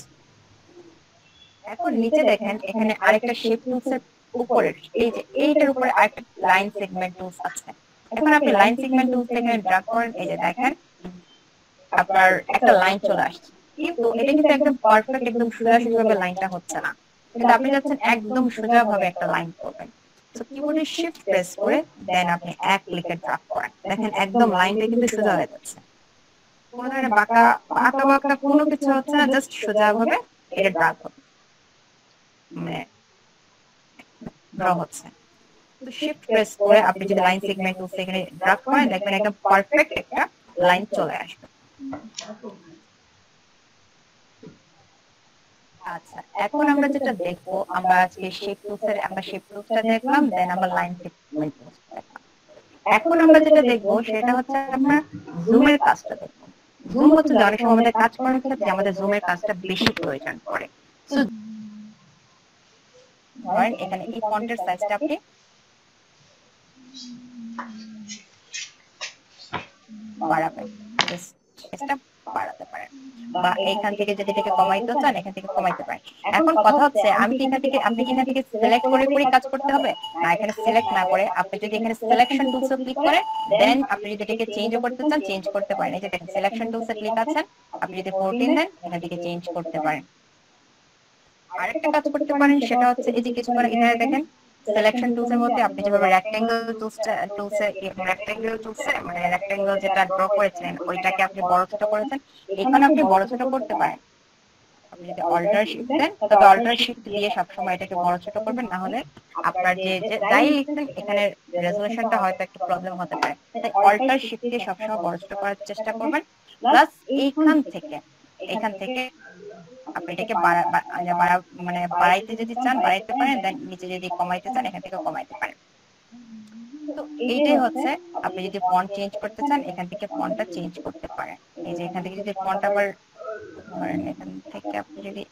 এখন নিচে দেখেন এখানে আরেকটা শেপ টুলস এর উপরে, এই যে এইটার উপরে আরেকটা লাইন সেগমেন্ট টুলস আছে। এখন আপনি লাইন সেগমেন্ট টুলস থেকে ড্র্যাগ করেন, এই যে দেখেন আপনার একটা লাইন চলে আসছে, কিন্তু এটা কিন্তু একদম পারফেক্ট একদম সোজাসুজিভাবে লাইনটা হচ্ছে না, কিন্তু আপনি যাচ্ছেন একদম সোজাভাবে একটা লাইন করবেন। সো কিবোর্ডে শিফট প্রেস করে দেন আপনি এক ক্লিকে ড্র্যাগ করেন, দেখেন একদম লাইনটা কিন্তু সোজা হয়ে যাচ্ছে, কোনো ধরনের বাঁকা বাঁকা বাঁকা কোনো কিছু হচ্ছে না, জাস্ট সোজাভাবে এটা ড্র্যাগ করবেন। শিফট প্রেস করে আপনি যদি লাইন সেগমেন্ট টুলস এখানে ড্র্যাগ করেন, দেখবেন একদম পারফেক্ট একটা লাইন চলে আসবে। আচ্ছা এখন আমরা যেটা দেখবো, আমরা আজকে শেপ টুলস এর আমরা শেপ টুলসটা দেখলাম, দেন আমরা লাইন সেগমেন্ট টুলস দেখলাম। এখন আমরা যেটা দেখবো সেটা হচ্ছে আমরা জুমের কাজটা দেখবো। জুম হচ্ছে অনেক সময় আমাদের কাজ করার ক্ষেত্রে আমাদের জুমের কাজটা বেশি প্রয়োজন পড়ে। ধরেন এখানে এই ফন্টের সাইজটা আপনি বাড়াবেন, এটা বাড়াতে পারেন, বা এইখান থেকে যদি এটাকে কমাইতে চান এখান থেকে কমাইতে পারেন। এখন কথা হচ্ছে আমি কি এখান থেকে আপনি কি এখান থেকে সিলেক্ট করে করে কাজ করতে হবে না, এখানে সিলেক্ট না করে আপনি যদি এখানে সিলেকশন টুলস ক্লিক করেন, দেন আপনি যদি এটাকে চেঞ্জ করতে চান চেঞ্জ করতে পারেন। এই যে দেখেন সিলেকশন টুলস ক্লিক আছেন, আপনি যদি ফোরটিন দেন এখান থেকে চেঞ্জ করতে পারেন। আরেকটা কাজ করতে পারেন সেটা হচ্ছে এই যে কিছু মানে এখানে দেখেন সিলেকশন টুলস এর মধ্যে আপনি যেভাবে রেকট্যাঙ্গেল টুলসটা টুলস এ রেকট্যাঙ্গেল টুলস এ মানে রেকট্যাঙ্গেল যেটা ড্র করেছেন ওইটাকে আপনি বড় ছোট করেছেন, এখানে আপনি বড় ছোট করতে পারেন। আপনি যদি অল্টার শিফট দেন, তবে অল্টার শিফট দিয়ে সব সময় এটাকে বড় ছোট করবেন, না হলে আপনার যে যাই লিখছেন এখানে রেজোলিউশনটা হয়তো একটু প্রবলেম হতে পারে। তাই অল্টার শিফট দিয়ে সব সময় বড় ছোট করার চেষ্টা করবেন। প্লাস এইখান থেকে এখান থেকে আপনি এটাকে মানে বাড়াইতে যদি চান বাড়াইতে পারেন, নিচে যদি কমাইতে চান এখান থেকে কমাইতে পারেন। তো এইটাই হচ্ছে আপনি যদি ফন্ট চেঞ্জ করতে চান এখান থেকে ফন্টটা চেঞ্জ করতে পারেন। এই যে এখান থেকে যদি ফন্ট আবার ধরেন এখান থেকে আপনি যদি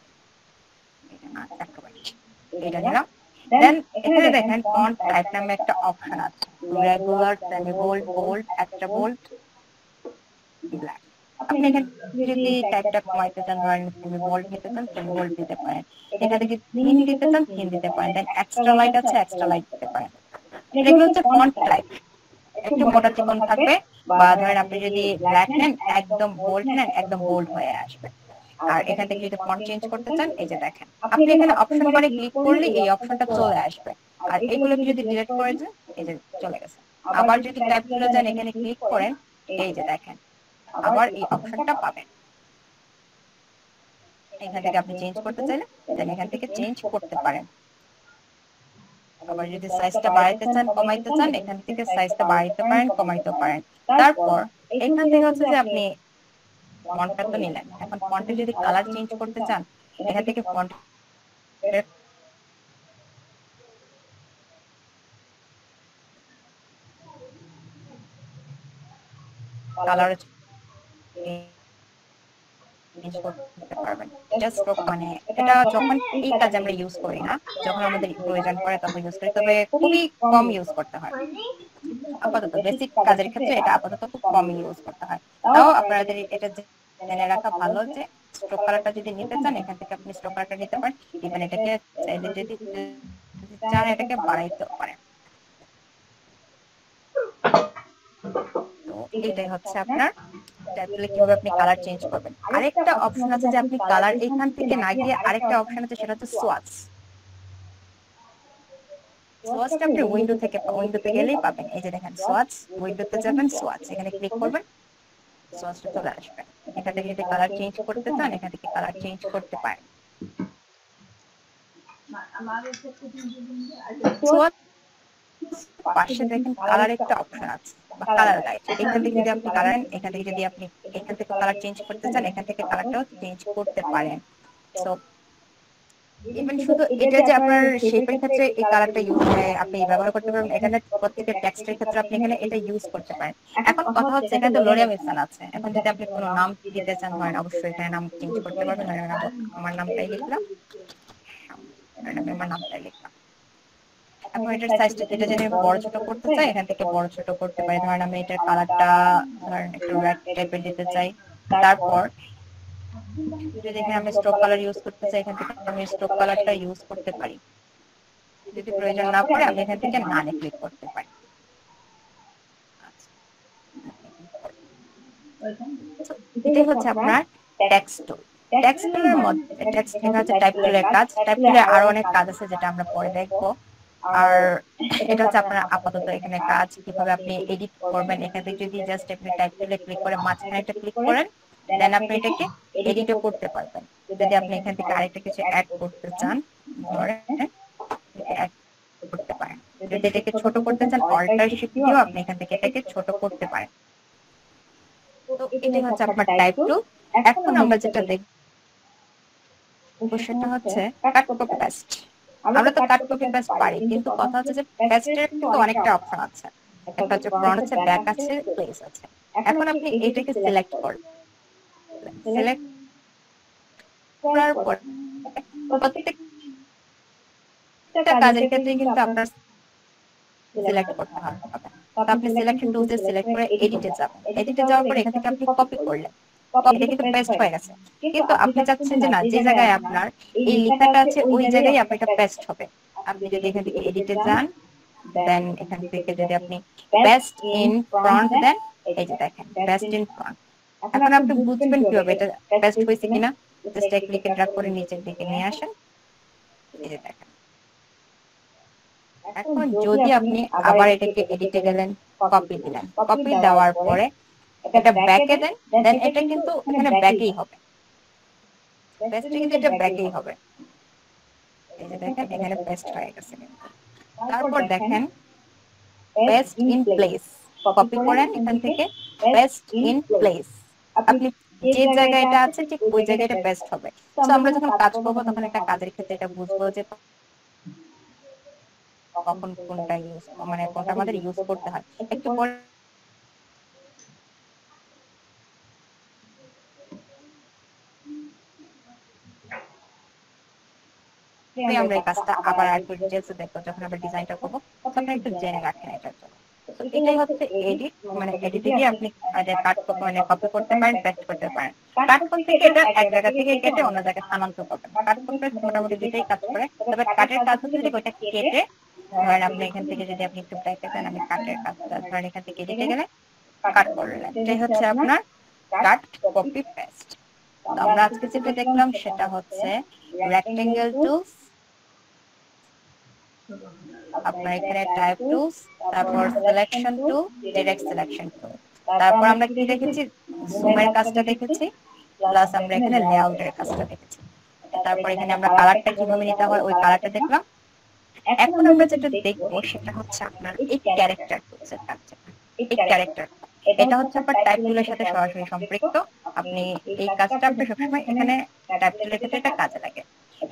এটা নিলাম, দেন এখানে দেখেন ফন্ট টাইপ নামে একটা অপশন আছে, regular, semi bold, bold, extra bold, black. আপনি এখানে যদি টাইপটা কমাইতে চান ধরেন সেমি বোল্ড দিতে চান সেমি বোল্ড দিতে পারেন, এখান থেকে থিন দিতে চান থিন দিতে পারেন, দেন এক্সট্রা লাইট আছে এক্সট্রা লাইট দিতে পারেন। এগুলো হচ্ছে ফন্ট টাইপ, একটু মোটা চিকন থাকবে, বা ধরেন আপনি যদি ব্ল্যাক নেন একদম বোল্ড নেন একদম বোল্ড হয়ে আসবে। আর এখান থেকে যদি ফন্ট চেঞ্জ করতে চান, এই যে দেখেন আপনি এখানে অপশন বারে ক্লিক করলে এই অপশনটা চলে আসবে, আর এগুলোকে যদি ডিলিট করে দেন এই যে চলে গেছে। আবার যদি ট্যাবুলার এখানে ক্লিক করেন, এই যে দেখেন আবার এই অপশনটা পাবেন। এখান থেকে আপনি চেঞ্জ করতে চাইলে তাহলে এখান থেকে চেঞ্জ করতে পারেন। আবার যদি সাইজটা বাড়াইতে চান, কমাইতে চান, এখান থেকে সাইজটা বাড়াইতে পারেন, কমাইতে পারেন। তারপর এখান থেকে হচ্ছে যে আপনি ফন্টটা তো নিলেন, এখন ফন্টে যদি কালার চেঞ্জ করতে চান, এখান থেকে ফন্ট কালার চেঞ্জ করতে পারবেন। জাস্ট মানে এটা যখন এই কাজ আমরা ইউজ করি না, যখন আমাদের প্রয়োজন পড়ে তখন ইউজ করি, তবে খুবই কম ইউজ করতে হয়। আপাতত বেসিক কাজের ক্ষেত্রে এটা আপাতত খুব কম ইউজ করতে হয়। তাও আপনাদের এটা জেনে রাখা ভালো যে স্ট্রোক কালারটা যদি নিতে চান, এখান থেকে আপনি স্ট্রোক কালারটা নিতে পারেন। ইভেন এটাকে চাইলে যদি চান এটাকে বাড়াইতে পারেন। এটাই হচ্ছে আপনার ট্যাবলে কিভাবে আপনি কালার চেঞ্জ করবেন। আরেকটা অপশন আছে যে আপনি কালার এইখান থেকে না গিয়ে আরেকটা অপশন আছে, সেটা হচ্ছে সোয়াচ। সোয়াচটা আপনি উইন্ডো থেকে উইন্ডোতে গেলেই পাবেন। এই যে দেখেন সোয়াচ, উইন্ডোতে যাবেন, সোয়াচ এখানে ক্লিক করবেন, সোয়াচটা চলে আসবে। এখান থেকে যদি কালার চেঞ্জ করতে চান, এখান থেকে কালার চেঞ্জ করতে পারেন। পাশে দেখেন কালার একটা অপশন আছে, কালার লাইট। এখান থেকে যদি আপনি কালার, এখান থেকে যদি আপনি এখান থেকে কালার চেঞ্জ করতে চান, এখান থেকে কালারটাও চেঞ্জ করতে পারেন। সো ইভেন শুধু এটা যে আপনার শেপের ক্ষেত্রে এই কালারটা ইউজ করে আপনি ব্যবহার করতে পারেন, এখানে প্রত্যেকটা টেক্সটের ক্ষেত্রে আপনি এখানে এটা ইউজ করতে পারেন। এখন কথা হচ্ছে এখানে তো লোরিয়াম অপশন আছে, এখন যদি আপনি কোনো নাম দিতে চান, হয় অবশ্যই এখানে নাম চেঞ্জ করতে পারবেন। আমার নামটাই লিখলাম, আমার নামটাই লিখলাম। এখন এটার সাইজটা যেটা যেন বড় ছোট করতে চাই, এখান থেকে বড় ছোট করতে পারি। ধরেন আমি এটার কালারটা ধরেন একটু রেড টাইপের দিতে চাই। তারপর যদি এখানে আমি স্ট্রোক কালার ইউজ করতে চাই, এখান থেকে আমি স্ট্রোক কালারটা ইউজ করতে পারি। যদি প্রয়োজন না পড়ে আমি এখান থেকে নানে ক্লিক করতে পারি। এটাই হচ্ছে আপনার টেক্সট টুল। টেক্সট টুলের মধ্যে টেক্সট লেখা হচ্ছে টাইপ টুলের কাজ। টাইপ টুলের আরো অনেক কাজ আছে যেটা আমরা পরে দেখবো। আর এটা হচ্ছে আপনার আপাতত এখানে কাজ কিভাবে আপনি এডিট করবেন। এখান থেকে যদি জাস্ট আপনি টাইপ টুলে ক্লিক করে মাঝখানে একটা ক্লিক করেন, দেন আপনি এটাকে এডিটও করতে পারবেন। যদি আপনি এখান থেকে আরেকটা কিছু অ্যাড করতে চান, ধরেন অ্যাড করতে পারেন। যদি এটাকে ছোট করতে চান, অল্টার শিফট দিয়ে আপনি এখান থেকে এটাকে ছোট করতে পারেন। তো এটাই হচ্ছে আপনার টাইপ টুল। এখন আমরা যেটা দেখব সেটা হচ্ছে কাট কপি পেস্ট। আমরা তো কাট কপি পেস্ট পারি, কিন্তু কথা হচ্ছে যে পেস্টের কিন্তু অনেকটা অপশন আছে। একটা হচ্ছে ফ্রন্ট আছে, ব্যাক আছে, প্লেস আছে। এখন আপনি এটাকে সিলেক্ট করুন। সিলেক্ট করার পর প্রত্যেকটা কাজের ক্ষেত্রে কিন্তু আপনার সিলেক্ট করতে হবে। তো আপনি সিলেকশন টুল দিয়ে সিলেক্ট করে এডিটে যাবেন। এডিটে যাওয়ার পর এখান থেকে আপনি কপি করলেন, এটা কিন্তু পেস্ট হয়ে গেছে। কিন্তু আপনি চাচ্ছেন যে না, যে জায়গায় আপনার এই লেখাটা আছে ওই জায়গায় আপনার এটা পেস্ট হবে। আপনি যদি এখান থেকে এডিটে যান, দেন এখান থেকে যদি আপনি পেস্ট ইন ফ্রন্ট দেন, এই যে দেখেন পেস্ট ইন ফ্রন্ট। এখন আপনি বুঝবেন কিভাবে এটা পেস্ট হয়েছে কিনা। জাস্ট এক ক্লিকে ড্র্যাগ করে নিচের দিকে নিয়ে আসেন, এই যে দেখেন। এখন যদি আপনি আবার এটাকে এডিটে গেলেন, কপি দিলেন, কপি দেওয়ার পরে এটা ব্যাকে দেন, দেন এটা কিন্তু এখানে ব্যাকেই হবে। পেস্টে কিন্তু এটা ব্যাকেই হবে। এই যে দেখেন এখানে পেস্ট হয়ে গেছে। তারপর দেখেন পেস্ট ইন প্লেস, কপি করেন এখান থেকে পেস্ট ইন প্লেস। আপনি যে জায়গায় এটা আছে ঠিক ওই জায়গায় এটা পেস্ট হবে। তো আমরা যখন কাজ করব তখন একটা কাজের ক্ষেত্রে এটা বুঝবো যে কখন কোনটা ইউজ, মানে কোনটা আমাদের ইউজ করতে হয়। একটু পরে আমরা এই কাজটা আবার আর একটু ডিটেইলসে দেখব যখন আমরা ডিজাইনটা করব। আপনারা একটু জেনে রাখেন এটার জন্য। তো এটাই হচ্ছে এডিট, মানে এডিটে গিয়ে আপনি এটা কাট করতে পারেন, কপি করতে পারেন, পেস্ট করতে পারেন। কাট করতে গিয়ে এটা এক জায়গা থেকে কেটে অন্য জায়গায় স্থানান্তর করতে পারেন। কাট করতে মোটামুটি দুইটাই কাজ করে, তবে কাটের কাজ হচ্ছে যদি ওইটা কেটে, ধরেন আপনি এখান থেকে যদি আপনি একটু ব্যাকে যান, আমি কাটের কাজটা ধরেন এখান থেকে কেটে গেলে কাট করলেন। এটাই হচ্ছে আপনার কাট কপি পেস্ট। আমরা আজকে যেটা দেখলাম সেটা হচ্ছে রেক্টেঙ্গেল টুলস। apply করে type two, তারপর selection two, direct selection two. তারপর আমরা কি দেখেছি? zoom এর কাজটা দেখেছি, plus আমরা এখানে layout এর কাজটা দেখেছি। তারপর এখানে আমরা কালারটা কিভাবে নিতে হয় ওই কালারটা দেখলাম। এখন আমরা যেটা দেখবো সেটা হচ্ছে আপনার এই ক্যারেক্টার টুলসের কাছে। এই ক্যারেক্টার এটা হচ্ছে আপনার টাইপ টুলের সাথে সরাসরি সম্পৃক্ত। আপনি এই কাজটা আপনি সবসময় এখানে টাইপ টুলের ক্ষেত্রে এটা কাজে লাগে,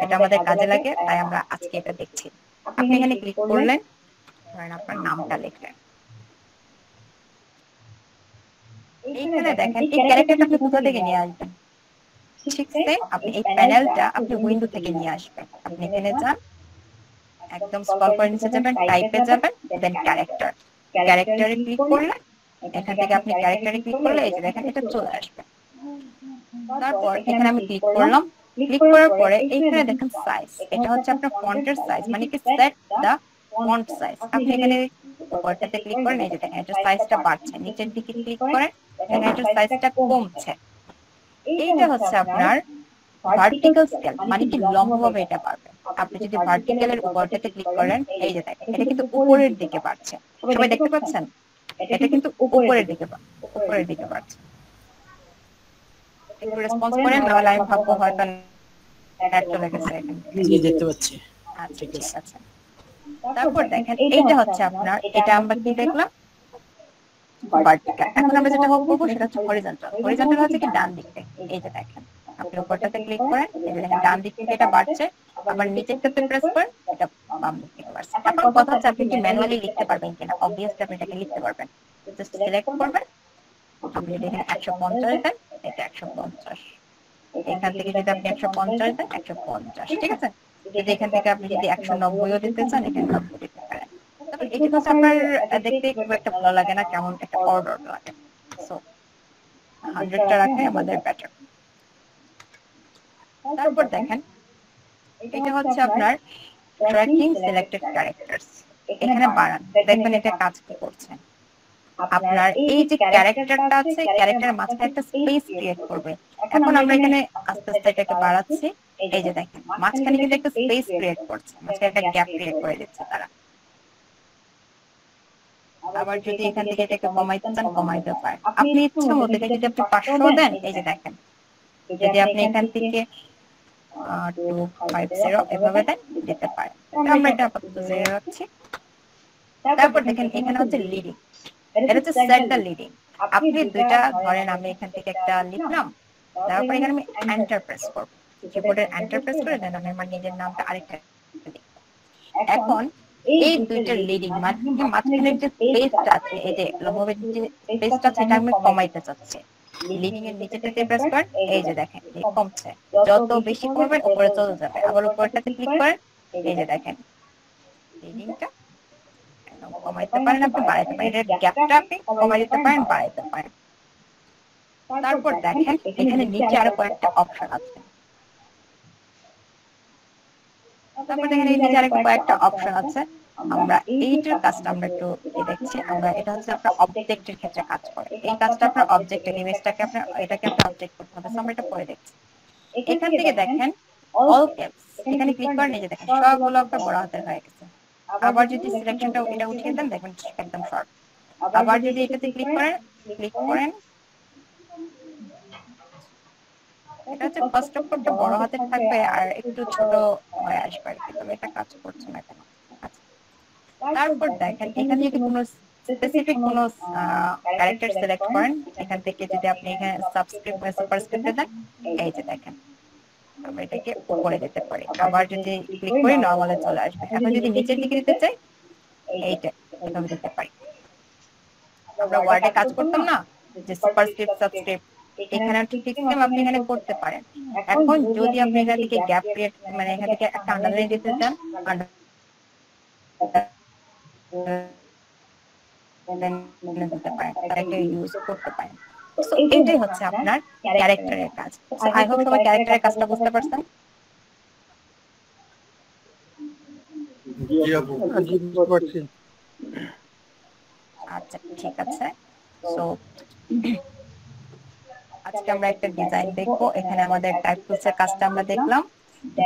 এটা আমাদের কাজে লাগে, তাই আমরা আজকে এটা দেখছি। আপনি এখানে ক্লিক করলেন, ধরেন আপনার নামটা লিখলেন। এইখানে দেখেন এই ক্যারেক্টারটা আপনি কোথা থেকে নিয়ে আসবেন, শিখতে আপনি এই প্যানেলটা আপনি উইন্ডো থেকে নিয়ে আসবেন। আপনি এখানে যান, একদম স্ক্রল করে নিচে যাবেন, টাইপে যাবেন, দেন ক্যারেক্টার, ক্যারেক্টারে ক্লিক করলেন। এখান থেকে আপনি ক্যারেক্টারে ক্লিক করলে এই যে দেখেন এটা চলে আসবে। তারপর এখানে আমি ক্লিক করলাম, ক্লিক করার পরে এইখানে দেখেন সাইজ, এটা হচ্ছে আপনার ফন্টের সাইজ, মানে কি সেট দা ফন্ট সাইজ। আপনি এখানে উপরটাতে ক্লিক করেন, এই যে দেখেন এটা সাইজটা বাড়ছে, নিচের দিকে ক্লিক করেন, এখানে এটা সাইজটা কমছে। এইটা হচ্ছে আপনার ভার্টিক্যাল স্কেল, মানে কি লম্বভাবে এটা বাড়বে। আপনি যদি ভার্টিক্যালের উপরটাতে ক্লিক করেন, এই যে দেখেন এটা কিন্তু উপরের দিকে বাড়ছে, সবাই দেখতে পাচ্ছেন এটা কিন্তু উপরের দিকে উপরের দিকে বাড়ছে। একটু রেসপন্স করেন, তাহলে আমি ভাববো হয়তো নেট চলে গেছে, এই দেখতে পাচ্ছি। ঠিক আছে, তারপর দেখেন এইটা হচ্ছে আপনার, এটা আমরা কি দেখলাম ভার্টিক্যাল। এখন আমরা যেটা করব সেটা হচ্ছে হরিজন্টাল। হরিজন্টাল হচ্ছে কি ডান দিকে, এই যে দেখেন আপনি উপরটাতে ক্লিক করেন, এই দেখেন ডান দিক থেকে এটা বাড়ছে, আবার নিচেরটাতে প্রেস করেন এটা বাম দিকে বাড়ছে। এখন কথা হচ্ছে আপনি কি ম্যানুয়ালি লিখতে পারবেন কিনা। অবভিয়াসলি আপনি এটাকে লিখতে পারবেন, জাস্ট সিলেক্ট করবেন, আপনি এখানে একশো পঞ্চাশ দেন, এটা একশো পঞ্চাশ, এখান থেকে যদি আপনি একশো পঞ্চাশ দেন একশো পঞ্চাশ, ঠিক আছে। যদি এখান থেকে আপনি যদি একশো নব্বইও দিতে চান এখানে নব্বই দিতে পারেন। তারপর এটা হচ্ছে আপনার দেখতে খুব একটা ভালো লাগে না, কেমন একটা অর্ডার লাগে, সো একশোটা রাখাই আমাদের বেটার। তারপর দেখেন এটা হচ্ছে আপনার ট্র্যাকিং সিলেক্টেড ক্যারেক্টারস, এখানে বাড়ান, দেখবেন এটা কাজ কি করছে। আপনার এই যে ক্যারেক্টারটা আছে, ক্যারেক্টারের মাঝখানে একটা স্পেস ক্রিয়েট করবে। এখন আমরা এখানে আস্তে আস্তে এটাকে বাড়াচ্ছি, এই যে দেখেন মাঝখানে কিন্তু একটা স্পেস ক্রিয়েট করছে, মাঝখানে একটা গ্যাপ ক্রিয়েট করে দিচ্ছে তারা। আবার যদি এখান থেকে এটাকে কমাইতে চান কমাইতে পারেন, আপনি ইচ্ছা মতো। এটা যদি আপনি পাঁচশো দেন, এই যে দেখেন যদি আপনি এখান থেকে দুই পাঁচ শূন্য এভাবে দেন দিতে পারেন। আমরা এটা আপাতত জেনে রাখছি। তারপর দেখেন এখানে হচ্ছে লিডিং, এটা হচ্ছে সেট দা লিডিং। আপনি দুইটা ধরেন আমি এখান থেকে একটা লিখলাম, তারপর এখানে আমি এন্টার প্রেস করব, কিবোর্ডের এন্টার প্রেস করে দেন আমি আমার নিজের নামটা আরেকটা লিখব। এখন এই দুইটা লিডিং মানে মাঝখানের যে স্পেসটা আছে, এই যে লম্বের যে স্পেসটা সেটা আমি কমাইতে চাচ্ছি। লিডিং এর নিচেটাতে প্রেস করেন, এই যে দেখেন এটা কমছে, যত বেশি কমবে উপরে চলে যাবে। আবার উপরটাতে ক্লিক করেন, এই যে দেখেন লিডিংটা কমাইতে পারেন, আপনি বাড়াইতে পারেন, এর গ্যাপটা আপনি কমাইতে পারেন বাড়াইতে পারেন। তারপর দেখেন এখানে নিচে আরো কয়েকটা অপশন আছে, তারপর দেখেন এই নিচে আরো কয়েকটা অপশন আছে। আমরা এইটার কাজটা আমরা একটু দেখছি। আমরা এটা হচ্ছে আপনার অবজেক্টের ক্ষেত্রে কাজ করে, এই কাজটা আপনার অবজেক্ট ইমেজটাকে আপনার এটাকে আপনার অবজেক্ট করতে হবে, আমরা এটা পরে দেখছি। এখান থেকে দেখেন অল ক্যাপস, এখানে ক্লিক করেন, এই যে দেখেন সবগুলো আপনার বড় হাতের হয়ে গেছে। আবার যদি সিলেকশনটা এটা উঠিয়ে দেন দেখবেন একদম শর্ট। আবার যদি এটাতে ক্লিক করেন ক্লিক করেন এটা হচ্ছে ফার্স্ট অফ অল বড় হাতে থাকবে আর একটু ছোট হয়ে আসবে, তবে এটা কাজ করছে না কেন। তারপর দেখেন এখানে যদি কোনো স্পেসিফিক কোনো ক্যারেক্টার সিলেক্ট করেন, এখান থেকে যদি আপনি এখানে সাবস্ক্রিপ্ট বা সুপারস্ক্রিপ্ট দেন, এই যে দেখেন আমরা এটাকে উপরে দিতে পারি। আবার যদি ক্লিক করি নরমালে চলে আসবে। এখন যদি নিচের দিকে দিতে চাই এইটা এভাবে দিতে পারি। আমরা ওয়ার্ডে কাজ করতাম না যে সুপারস্ক্রিপ্ট সাবস্ক্রিপ্ট, এখানে ঠিক সিস্টেম আপনি এখানে করতে পারেন। এখন যদি আপনি এখান থেকে গ্যাপ ক্রিয়েট মানে এখান থেকে একটা আন্ডারলাইন দিতে চান, আন্ডারলাইন দিতে পারেন, এটাকে ইউজ করতে পারেন। সো এইটাই হচ্ছে আপনার ক্যারেক্টারের কাজ। আই হোপ সবাই ক্যারেক্টারের কাজটা বুঝতে পারছেন। আচ্ছা ঠিক আছে, সো আজকে আমরা একটা ডিজাইন দেখবো। এখানে আমাদের টাইপ টুলসের কাজটা আমরা দেখলাম।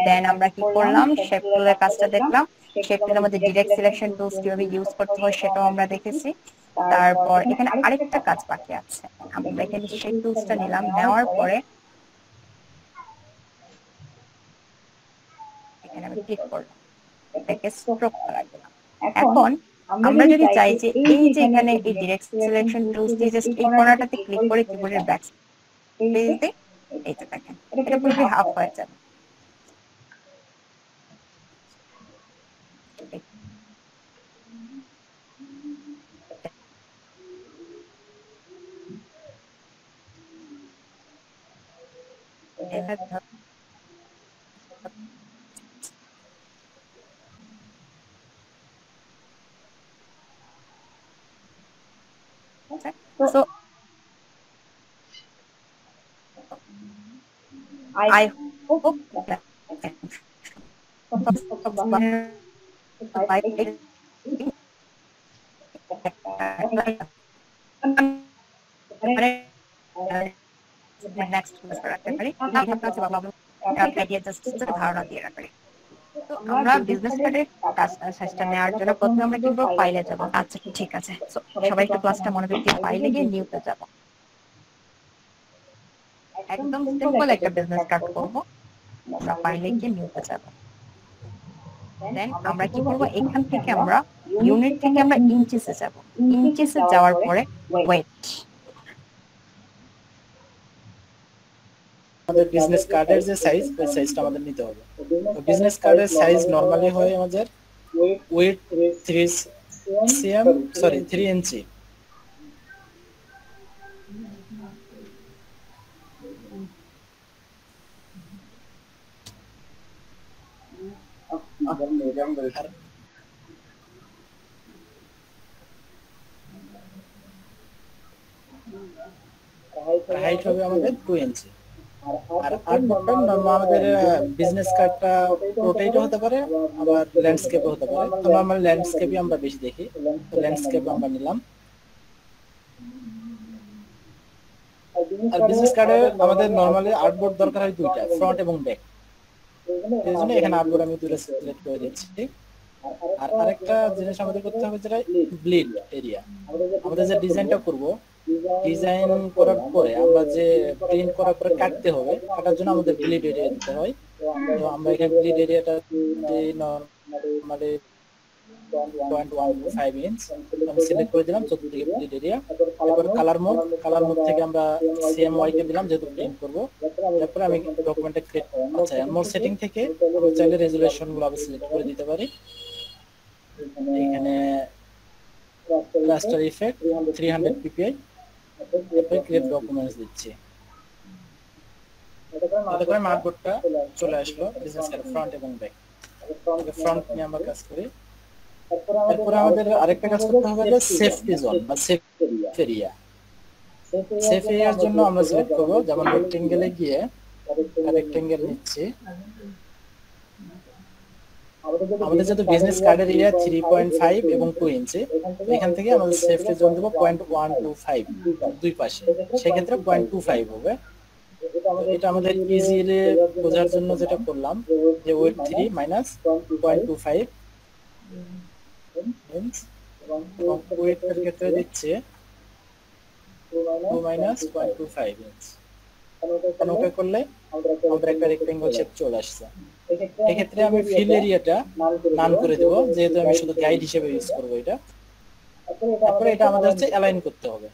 Then আমরা কি করলাম শেপগুলোর কাজটা দেখলাম শেপের মধ্যে ডাইরেক্ট সিলেকশন টুলস কিভাবে ইউজ করতে হয় সেটাও আমরা দেখেছি তারপর এখানে আরেকটা কাজ বাকি আছে আমরা এখানে শেপ টুলসটা নিলাম নেওয়ার পরে এখানে আমি ক্লিক করলাম এটাকে স্ট্রোক করা দিলাম এখন আমরা যদি চাই যে এই যে এখানে এই ডাইরেক্ট সিলেকশন টুলস দিয়ে জাস্ট এই কোণাটাতে ক্লিক করে কিবোর্ডের ব্যাক পেজে এইটা দেখেন এটা পুরো হাফ হয়ে যাবে So I hope that my next was correctly. Now we talk about idea just to ধারণা দিয়ে রাখি তো আমরা বিজনেস কার্ডে কাজটা নেওয়ার জন্য প্রথমে আমরা কি করব ফাইলে যাব আচ্ছা ঠিক আছে সবাই একটু ক্লাসটা মনোযোগ দিয়ে ফাইলে গিয়ে নিউতে যাব একদম সিম্পল একটা বিজনেস কার্ড করব আমরা ফাইলে গিয়ে নিউতে যাব দেন আমরা কি করব এখান থেকে আমরা ইউনিট থেকে আমরা ইঞ্চিসে যাব ইঞ্চিসে যাওয়ার পরে ওয়েট আমাদের বিজনেস কার্ডের যে সাইজ ওই সাইজটা আমাদের নিতে হবে তো বিজনেস কার্ডের সাইজ নরমালি হয় আমাদের weight three semi sorry three inch আমাদের মিডিয়াম দরকার হাইট হবে আমাদের টু ইঞ্চি আর আর বটম আমাদের বিজনেস কার্ডটা টোটাইট হতে পারে আবার ল্যান্ডস্কেপ হতে পারে তো নরমাল ল্যান্ডস্কেপই আমরা বেশি দেখি তো ল্যান্ডস্কেপ আমরা নিলাম আর বিজনেস কার্ডে আমাদের নরমালি আর্টবোর্ড দরকার হয় দুইটা ফ্রন্ট এবং ব্যাক এইজন্য এখানে আর্টবোর্ড আমি দুটো সিলেক্ট করে দিচ্ছি আর আরেকটা জিনিস আমাদের করতে হবে যেটা ব্লিড এরিয়া আমরা যে ডিজাইনটা করব ডিজাইন করার পরে আমরা যে প্রিন্ট করার পরে কাটতে হবে কাটার জন্য আমাদের ব্লিড এরিয়া দিতে হয় তো আমরা এখানে ব্লিড এরিয়াটা normally point one five inch আমি সিলেক্ট করে দিলাম চতুর্দিকে ব্লিড এরিয়া তারপর কালার মোড কালার মোড থেকে আমরা সিএম ওয়াই কে দিলাম যেহেতু প্রিন্ট করব তারপর আমি ডকুমেন্টে ক্রিয়েট আচ্ছা মোড সেটিং থেকে আমরা চাইলে রেজোলিউশন গুলো আমি সিলেক্ট করে দিতে পারি এখানে raster effect three hundred p p i এরপরে ক্রিয়েট ডকুমেন্টস দিচ্ছি এটা করে মার্কবোর্ডটা চলে আসলো বিজনেস কার্ড ফ্রন্ট এবং ব্যাক ফ্রন্ট নিয়ে আমরা কাজ করি তারপর আমাদের আরেকটা কাজ করতে হবে যে সেফটি জোন বা সেফটি এরিয়া সেফটি এরিয়ার জন্য আমরা সিলেক্ট করব যেমন রেকটেঙ্গেলে গিয়ে রেকটেঙ্গেল নিচ্ছি আমাদের যেটা বিজনেস কার্ডের এরিয়া থ্রি পয়েন্ট ফাইভ এবং টু ইঞ্চি এখান থেকে আমরা সেফটি জোন দেব পয়েন্ট ওয়ান টু ফাইভ দুই পাশে সেই ক্ষেত্রে পয়েন্ট টু ফাইভ হবে এটা আমাদের ইজিলি বোঝার জন্য যেটা করলাম যে weight three minus point two five এবং ওয়েট এর ক্ষেত্রে দিচ্ছে two minus point two five কারণ ওকে করলে আমাদের একটা রেকটেঙ্গল শেপ চলে আসছে এক্ষেত্রে আমি ফিল এরিয়াটা নাল করে দেব যেহেতু আমি শুধু গাইড হিসেবে ইউজ করব এটা তারপরে এটা আমাদের হচ্ছে অ্যালাইন করতে হবে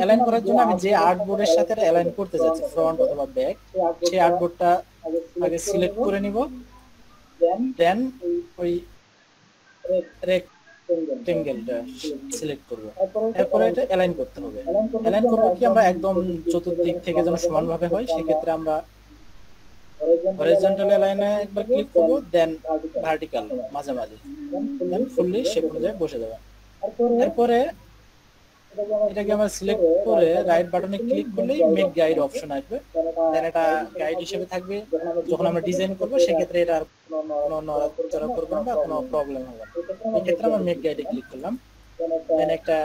অ্যালাইন করার জন্য আমি যে আর্টবোর্ডের সাথে এটা অ্যালাইন করতে যাচ্ছি ফ্রন্ট অথবা ব্যাক সেই আর্টবোর্ডটা আগে সিলেক্ট করে নিব দেন ওই রেকটেঙ্গেলটা সিলেক্ট করব তারপরে এটা অ্যালাইন করতে হবে অ্যালাইন করব কি আমরা একদম চতুর্দিক থেকে যেন সমানভাবে হয় সেই ক্ষেত্রে আমরা horizontal line এ একবার ক্লিক করব দেন vertical মাঝে মাঝে দেন ফুললি শেপ অনুযায়ী বসে যাবে তারপরে এটাকে আমরা সিলেক্ট করে রাইট বাটনে ক্লিক করলে মেক গাইড অপশন আসবে দেন এটা গাইড হিসেবে থাকবে যখন আমরা ডিজাইন করব সেই ক্ষেত্রে এটা আর কোনো নড়াচড়া করব না কোনো প্রবলেম হবে না এই ক্ষেত্রে আমরা মেক গাইডে ক্লিক করলাম দেন একটা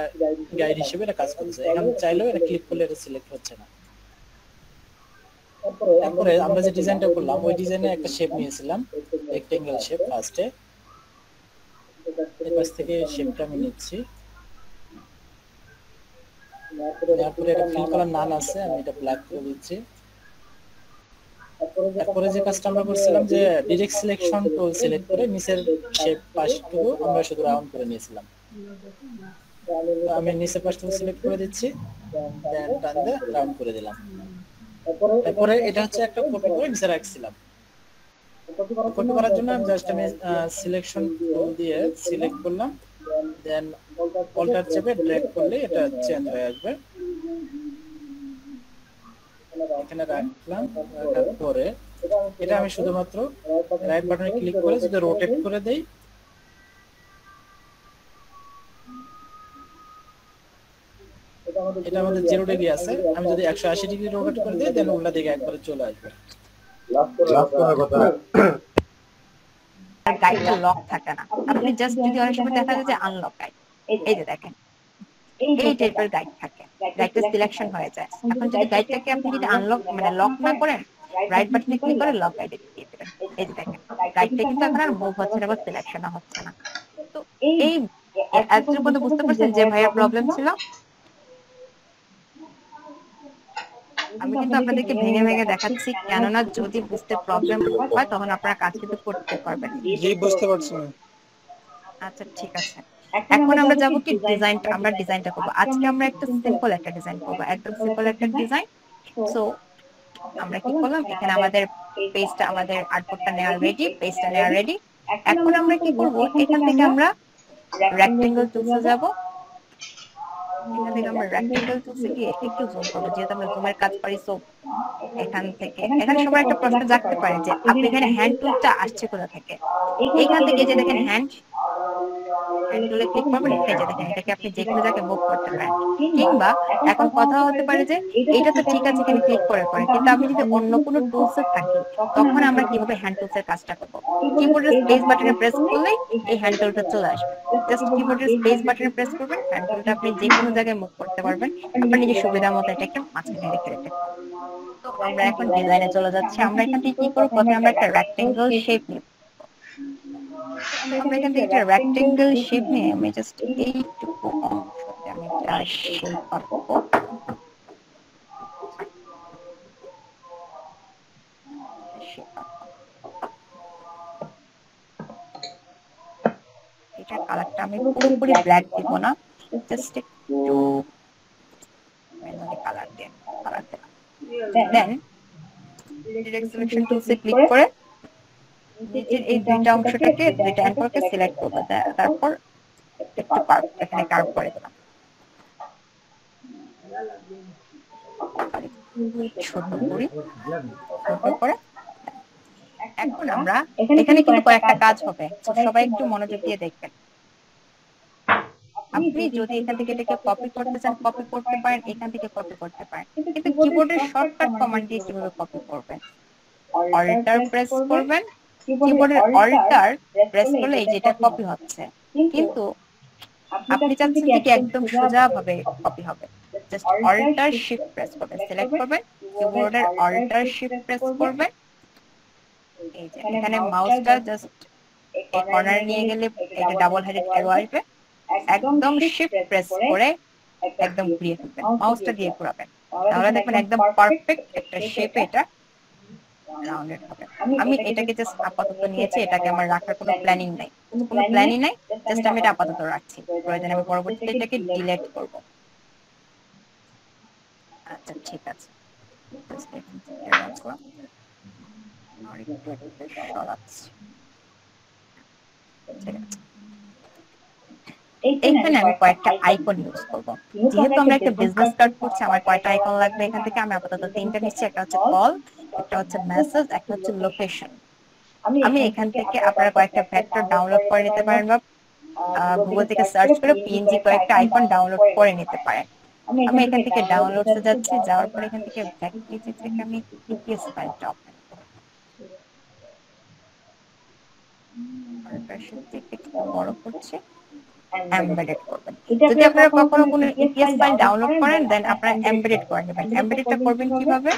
গাইড হিসেবে এটা কাজ করছে এখন চাইলেও এটা ক্লিক করলে এটা সিলেক্ট হচ্ছে না তারপরে আমরা যে ডিজাইনটা করলাম ওই ডিজাইনে একটা শেপ নিয়েছিলাম, রেকটেঙ্গেল শেপ। ফার্স্টে এই পাশ থেকে শেপটা আমি নিচ্ছি, তারপরে একটা ফিল করার নাম আছে, আমি এটা ব্ল্যাক করে দিচ্ছি। তারপরে যে কাজটা আমরা করছিলাম যে ডাইরেক্ট সিলেকশন টুল সিলেক্ট করে নিচের শেপ পাশটুকু আমরা শুধু রাউন্ড করে নিয়েছিলাম। আমি নিচের পাশটুকু সিলেক্ট করে দিচ্ছি, টান দিয়ে রাউন্ড করে দিলাম। তারপরে এটা হচ্ছে একটা কপি করে নিচে রাখছিলাম। কপি করার জন্য আমি জাস্ট আমি সিলেকশন টুল দিয়ে সিলেক্ট করলাম, দেন অল্টার চেপে ড্র্যাগ করলে এটা চেঞ্জ হয়ে আসবে। এখানে রাখলাম, রাখার পরে এটা আমি শুধুমাত্র রাইট বাটনে ক্লিক করে যদি রোটেট করে দেই, এটা আমাদের জিরো ডিগ্রি আছে। আমি যদি একশো আশি ডিগ্রি রোটেট করে দিই দেন উল্টা দিকে একবারে চলে আসবে। গাইডটা লক থাকে না, আপনি জাস্ট যদি অনেক সময় দেখা যায় যে আনলক গাইড, এই যে দেখেন এই টাইপের গাইড থাকে, গাইডটা সিলেকশন হয়ে যায়। এখন যদি গাইডটাকে আপনি যদি আনলক মানে লক না করেন, রাইট বাটনে ক্লিক করে লক গাইডে দিয়ে দেবেন, এই যে দেখেন গাইডটা কিন্তু এখন আর মুভ হচ্ছে না বা সিলেকশন হচ্ছে না। তো এই এতটুকু পর্যন্ত বুঝতে পারছেন যে ভাইয়া প্রবলেম ছিল? আমি কিন্তু আপনাদেরকে ভেঙে ভেঙে দেখাচ্ছি, কেননা যদি বুঝতে প্রবলেম হয় তখন আপনারা কাজ কিন্তু করতে পারবেন। বুঝতে পারছেন? আচ্ছা ঠিক আছে, এখন আমরা যাব কি ডিজাইনটা, আমরা ডিজাইনটা করব। আজকে আমরা একটা সিম্পল একটা ডিজাইন করব, একদম সিম্পল একটা ডিজাইন। সো আমরা কি করলাম, এখানে আমাদের পেজটা, আমাদের আউটপুটটা নেওয়া রেডি, পেজটা নেওয়া রেডি। এখন আমরা কি করব, এখান থেকে আমরা রেকটেঙ্গেল টুলে যাব। এখান থেকে আমরা রেকটেঙ্গেল টুলে গিয়ে একটু জুম করব, যেহেতু আমরা জুমের কাজ করি। সো এখান থেকে এখানে সবাই একটা প্রশ্ন জাগতে পারে যে আপনি এখানে হ্যান্ড টুলটা আসছে কোথা থেকে। এইখান থেকে যে দেখেন হ্যান্ড হ্যান্ডলে ক্লিক করবেন, এই যে দেখেন এটাকে আপনি যেখানে যাকে মুভ করতে পারেন। কিংবা এখন কথা হতে পারে যে এটা তো ঠিক আছে এখানে ক্লিক করে করে, কিন্তু আপনি যদি অন্য কোনো টুলসে থাকি তখন আমরা কিভাবে হ্যান্ড টুলসের কাজটা করবো? কিবোর্ডের স্পেস বাটনে প্রেস করলে এই হ্যান্ড টুলটা চলে আসবে। জাস্ট কিবোর্ডের স্পেস বাটনে প্রেস করবেন, হ্যান্ড টুলটা আপনি যে কোনো জায়গায় মুভ করতে পারবেন, আপনার নিজের সুবিধা মতো এটাকে মাঝখানে রেখে রেখে। তো আমরা এখন ডিজাইনে চলে যাচ্ছি। আমরা এখান থেকে কি করবো, প্রথমে আমরা একটা রেকটেঙ্গেল শেপ নিব। আমরা এখান থেকে একটা রেকটেঙ্গেল শেপ নিয়ে আমি জাস্ট এইটুকু অংশটা আমি একটা শেপ করব। এটা কালারটা আমি পুরোপুরি ব্ল্যাক দিব না, জাস্ট একটু ম্যানুয়ালি কালার দেন, কালার দেন। দেন ডাইরেক্ট সিলেকশন টুলসে ক্লিক করে নিচের এই দুইটা অংশটাকে দুইটা অ্যাঙ্করকে সিলেক্ট করব, তারপর একটু কার্ভ, এখানে কার্ভ করে দিলাম। এখন আমরা এখানে কিন্তু কয়েকটা কাজ হবে, সবাই একটু মনোযোগ দিয়ে দেখবেন। আপনি যদি এখান থেকে এটাকে কপি করতে চান কপি করতে পারেন, এখান থেকে কপি করতে পারেন, কিন্তু কিবোর্ডের শর্টকাট কমান্ড দিয়ে কিভাবে কপি করবেন? অল্টার প্রেস করবেন, কিবোর্ডের অল্টার প্রেস করলে এই যে এটা কপি হচ্ছে, কিন্তু আপনি চাচ্ছেন যে একদম সোজাভাবে কপি হবে। জাস্ট অল্টার শিফট প্রেস করবেন, সিলেক্ট করবেন, কিবোর্ডের অল্টার শিফট প্রেস করবেন, এই যে এখানে মাউসটা জাস্ট এই কর্নার নিয়ে গেলে এটা ডাবল হেডেড অ্যারো আসবে। একদম শিফট প্রেস করে একদম ঘুরিয়ে ফেলবেন, মাউসটা দিয়ে ঘোরাবেন, তাহলে দেখবেন একদম পারফেক্ট একটা শেপ এটা রাউন্ডেড হবে। আমি এটাকে জাস্ট আপাতত নিয়েছি, এটাকে আমার রাখার কোনো প্ল্যানিং নাই, কোনো প্ল্যানিং নাই, জাস্ট আমি এটা আপাতত রাখছি। প্রয়োজনে আমি পরবর্তীতে এটাকে ডিলিট করব। আচ্ছা ঠিক আছে, জাস্ট এটাকে করব, আর একটু একটু সরাচ্ছি। ঠিক আছে, এইখানে আমি কয়েকটা আইকন ইউজ করব। যেহেতু আমরা একটা বিজনেস কার্ড করছি, আমার কয়টা আইকন লাগবে? এখান থেকে আমি আপাতত তিনটা নিচ্ছি, একটা হচ্ছে কল, একটা হচ্ছে মেসেজ, একটা হচ্ছে লোকেশন। আমি এখান থেকে আপনারা কয়েকটা ভেক্টর ডাউনলোড করে নিতে পারেন বা গুগল থেকে সার্চ করে পিএনজি কয়েকটা আইকন ডাউনলোড করে নিতে পারেন। আমি এখান থেকে ডাউনলোডে যাচ্ছি, যাওয়ার পরে এখান থেকে ভেক্টর থেকে আমি পিপিএস ফাইলটা ওপেন করব। আর প্রেশার থেকে একটু বড় করছি, এমবেডেড করবেন। যদি আপনারা কখনো কোনো ইপিএস ফাইল ডাউনলোড করেন দেন আপনারা এমবেডেড করে নেবেন। এমবেডেডটা করবেন কিভাবে?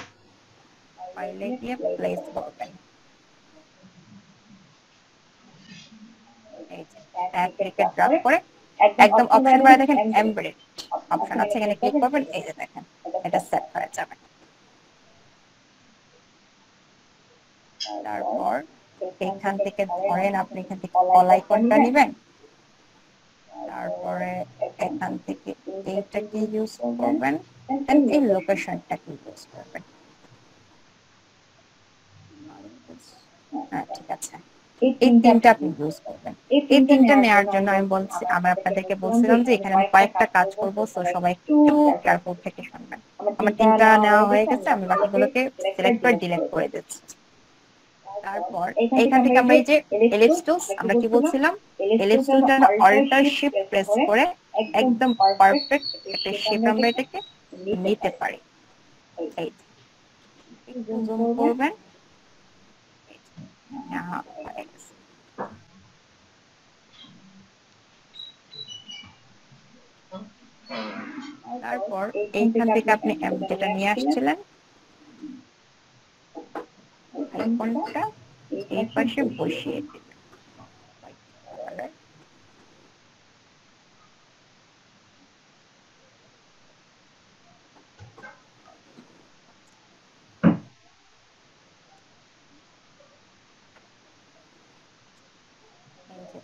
pilot a place button. এই যে ট্যাগ ক্লিক ড্রপ করে একদম অপশন বারে দেখেন এমবেডেড অপশন আছে, এখানে ক্লিক করবেন। এই যে দেখেন এটা সেট করা যাবে। তারপর এখান থেকে ধরেন আপনি এখান থেকে কল আইকনটা নেবেন, তারপরে এখান থেকে এইটাকে ইউজ করবেন, দেন এই লোকেশনটাকে ইউজ করবেন। ঠিক আছে, এই তিনটা আপনি ইউজ করবেন। এই তিনটা নেওয়ার জন্য আমি বলছি, আমি আপনাদেরকে বলছিলাম যে এখানে আমি কয়েকটা কাজ করবো, তো সবাই একটু কেয়ারফুল থেকে শুনবেন। আমার তিনটা নেওয়া হয়ে গেছে, আমি বাকিগুলোকে সিলেক্ট করে ডিলিট করে দিচ্ছি। তারপর এখান থেকে আমরা এই যে এলিপস টুল, আমরা কি বলছিলাম এলিপস টুলটা অল্টার শিফট প্রেস করে একদম পারফেক্ট একটা শেপ আমরা এটাকে নিতে পারি। এই জুম করবেন, হ্যাঁ তারপর এইখান থেকে আপনি যেটা নিয়ে আসছিলেন কোনটা এই পাশে বসিয়ে দিবেন।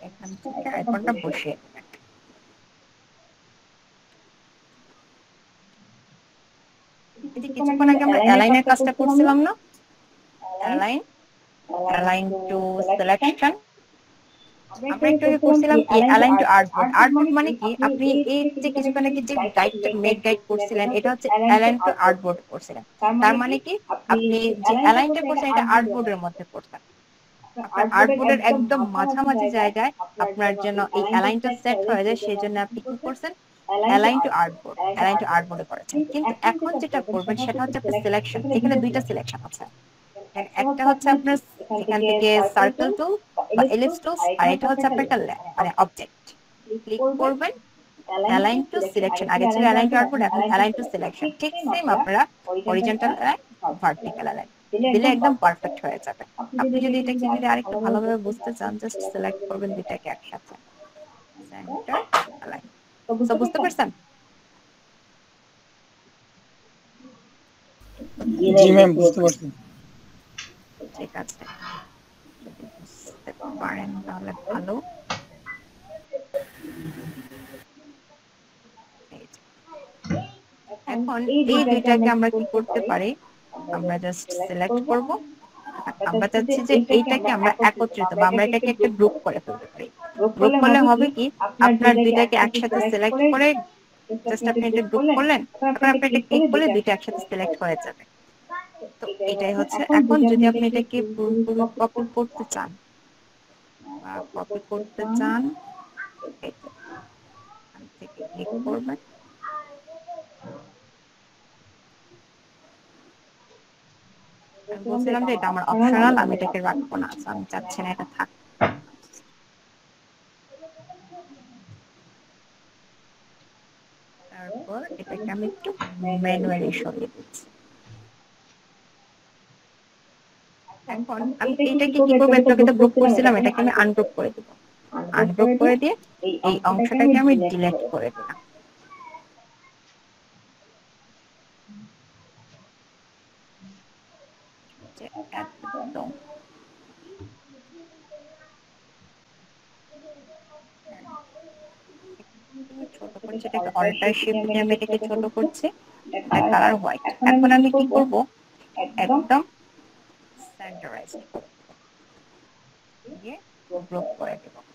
এখান থেকে আইকনটা বসিয়ে দিবেন। কিছুক্ষণ আগে আমরা অ্যালাইনের কাজটা করছিলাম না, align align to selection আমরা একটু আগে করছিলাম। কি align to artboard, artboard মানে কি আপনি এই যে কিছুখানে কি যে গাইড মেক গাইড করছিলেন, এটা হচ্ছে align to artboard করছিলেন। তার মানে কি আপনি যে align-টা করছেন এটা artboard এর মধ্যে করছেন। আপনার artboard এর একদম মাঝামাঝি জায়গায় আপনার জন্য এই align-টা সেট হয়ে যায়, সেই জন্য আপনি কি করছেন align to artboard, align to artboard করেছেন। কিন্তু এখন যেটা করবেন সেটা হচ্ছে selection। এখানে দুইটা selection আছে, একটা হচ্ছে আপনার এখান থেকে সার্কেল টুল বা এলিপস টুল, আর এটা হচ্ছে আপনার একটা মানে অবজেক্ট। ক্লিক করবেন অ্যালাইন টু সিলেকশন, আগে ছিল অ্যালাইন টু আউটপুট, এখন অ্যালাইন টু সিলেকশন। ঠিক সেম আপনারা হরিজন্টাল অ্যালাইন ভার্টিক্যাল অ্যালাইন দিলে একদম পারফেক্ট হয়ে যাবে। আপনি যদি এটা কি যদি আরেকটু ভালোভাবে বুঝতে চান, জাস্ট সিলেক্ট করবেন দুটাকে একসাথে, সেন্টার অ্যালাইন। তো বুঝতে পারছেন? জি ম্যাম, বুঝতে পারছেন। ঠিক আছে, বুঝতে পারেন তাহলে ভালো। এখন এই দুইটাকে আমরা কি করতে পারি, আমরা জাস্ট সিলেক্ট করব। আমরা চাচ্ছি যে এইটাকে আমরা একত্রিত বা আমরা এটাকে একটা গ্রুপ করে ফেলতে পারি। গ্রুপ করলে হবে কি আপনার দুইটাকে একসাথে সিলেক্ট করে জাস্ট আপনি এটা গ্রুপ করলেন, তারপর আপনি এটা ক্লিক করলে দুইটা একসাথে সিলেক্ট হয়ে যাবে। তো এটাই হচ্ছে। এখন যদি আপনি এটাকে পুরো কপি করতে চান বা কপি করতে চান আমি থেকে ক্লিক করব, আমি বলছিলাম যে এটা আমার অপশনাল, আমি এটাকে রাখবো না, আমি চাচ্ছি না এটা থাক। তারপর এটাকে আমি একটু ম্যানুয়ালি সরিয়ে দিচ্ছি। এখন আমি এটাকে কি করব, এটাকে তো গ্রুপ করেছিলাম, এটাকে আমি আনগ্রুপ করে দেব। আনগ্রুপ করে দিয়ে এই অংশটাকে আমি ডিলিট করে দিলাম। ছোট করে সেটাকে অল্টার শিফট দিয়ে আমি এটাকে ছোট করছি, এটা কালার হোয়াইট। এখন আমি কি করব, একদম centerized ये ग्रुप করে দেব। এটা তো আমরা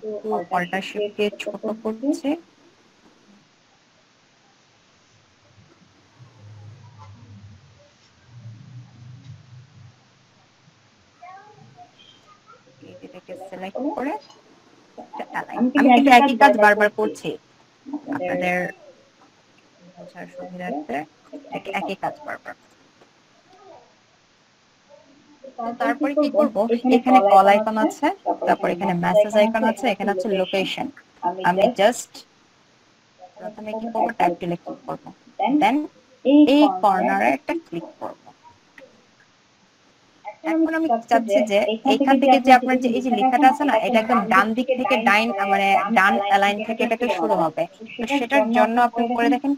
একটু অল্টার শিফট দিয়ে ছোট করছি। একই কাজ বারবার করছি আপনাদের বোঝার সুবিধার্থে, একই কাজ বারবার। তারপরে কি করব, এখানে কল আইকন আছে, তারপর এখানে মেসেজ আইকন আছে, এখানে আছে লোকেশন। আমি জাস্ট প্রথমে কি করব, ট্যাব টিলে ক্লিক করব, দেন এই কর্নারে একটা ক্লিক করব। এখন আমি চাচ্ছি যে এইখান থেকে যে আপনার যে এই যে লেখাটা আছে না, এটা একদম ডান দিক থেকে ডাইন মানে ডান লাইন থেকে এটাকে শুরু হবে। তো সেটার জন্য আপনি করে দেখেন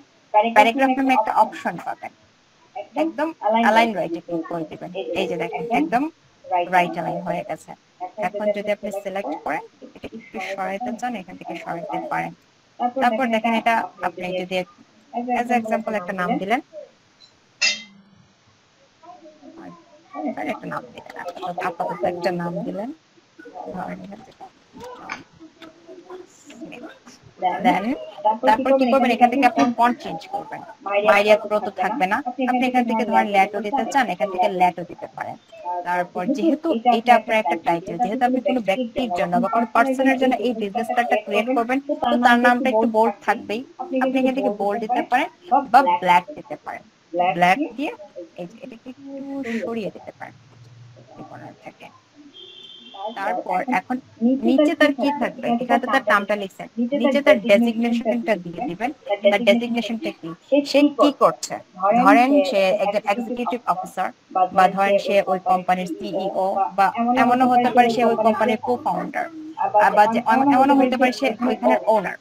প্যারাগ্রাফ নামে একটা অপশন পাবেন, একদম অ্যালাইন রাইটে ক্লিক করে দিবেন। এই যে দেখেন একদম রাইট অ্যালাইন হয়ে গেছে। এখন যদি আপনি সিলেক্ট করেন, এটা একটু সরাইতে চান, এখান থেকে সরাইতে পারেন। তারপর দেখেন এটা আপনি যদি এজ এক্সাম্পল একটা নাম দিলেন, একটা নাম দিলেন আপাতত একটা নাম দিলেন দেন তারপর কি করবেন, এখান থেকে আপনি ফন্ট চেঞ্জ করবেন। মাইরিয়া প্রতো থাকবে না, আপনি এখান থেকে ধরেন ল্যাটো দিতে চান, এখান থেকে ল্যাটো দিতে পারেন। তারপর যেহেতু এটা আপনার একটা টাইটেল, যেহেতু আপনি কোনো ব্যক্তির জন্য বা কোনো পার্সনের জন্য এই বিজনেস কার্ডটা ক্রিয়েট করবেন, তো তার নামটা একটু বোল্ড থাকবেই। আপনি এখান থেকে বোল্ড দিতে পারেন বা ব্ল্যাক দিতে পারেন। ব্ল্যাক দিয়ে এটাকে একটু সরিয়ে দিতে পারেন থেকে। তারপর এখন নিচে তার কি থাকবে, এখানে তার নামটা লিখছেন, নিচে তার ডেজিগনেশনটা দিয়ে দিবেন। তার ডেজিগনেশনটা কি, সে কি করছে, ধরেন সে একজন এক্সিকিউটিভ অফিসার, বা ধরেন সে ওই কোম্পানির সিইও, বা এমনও হতে পারে সে ওই কোম্পানির কো ফাউন্ডার, বা এমনও হতে পারে সে ওইখানের ওনার।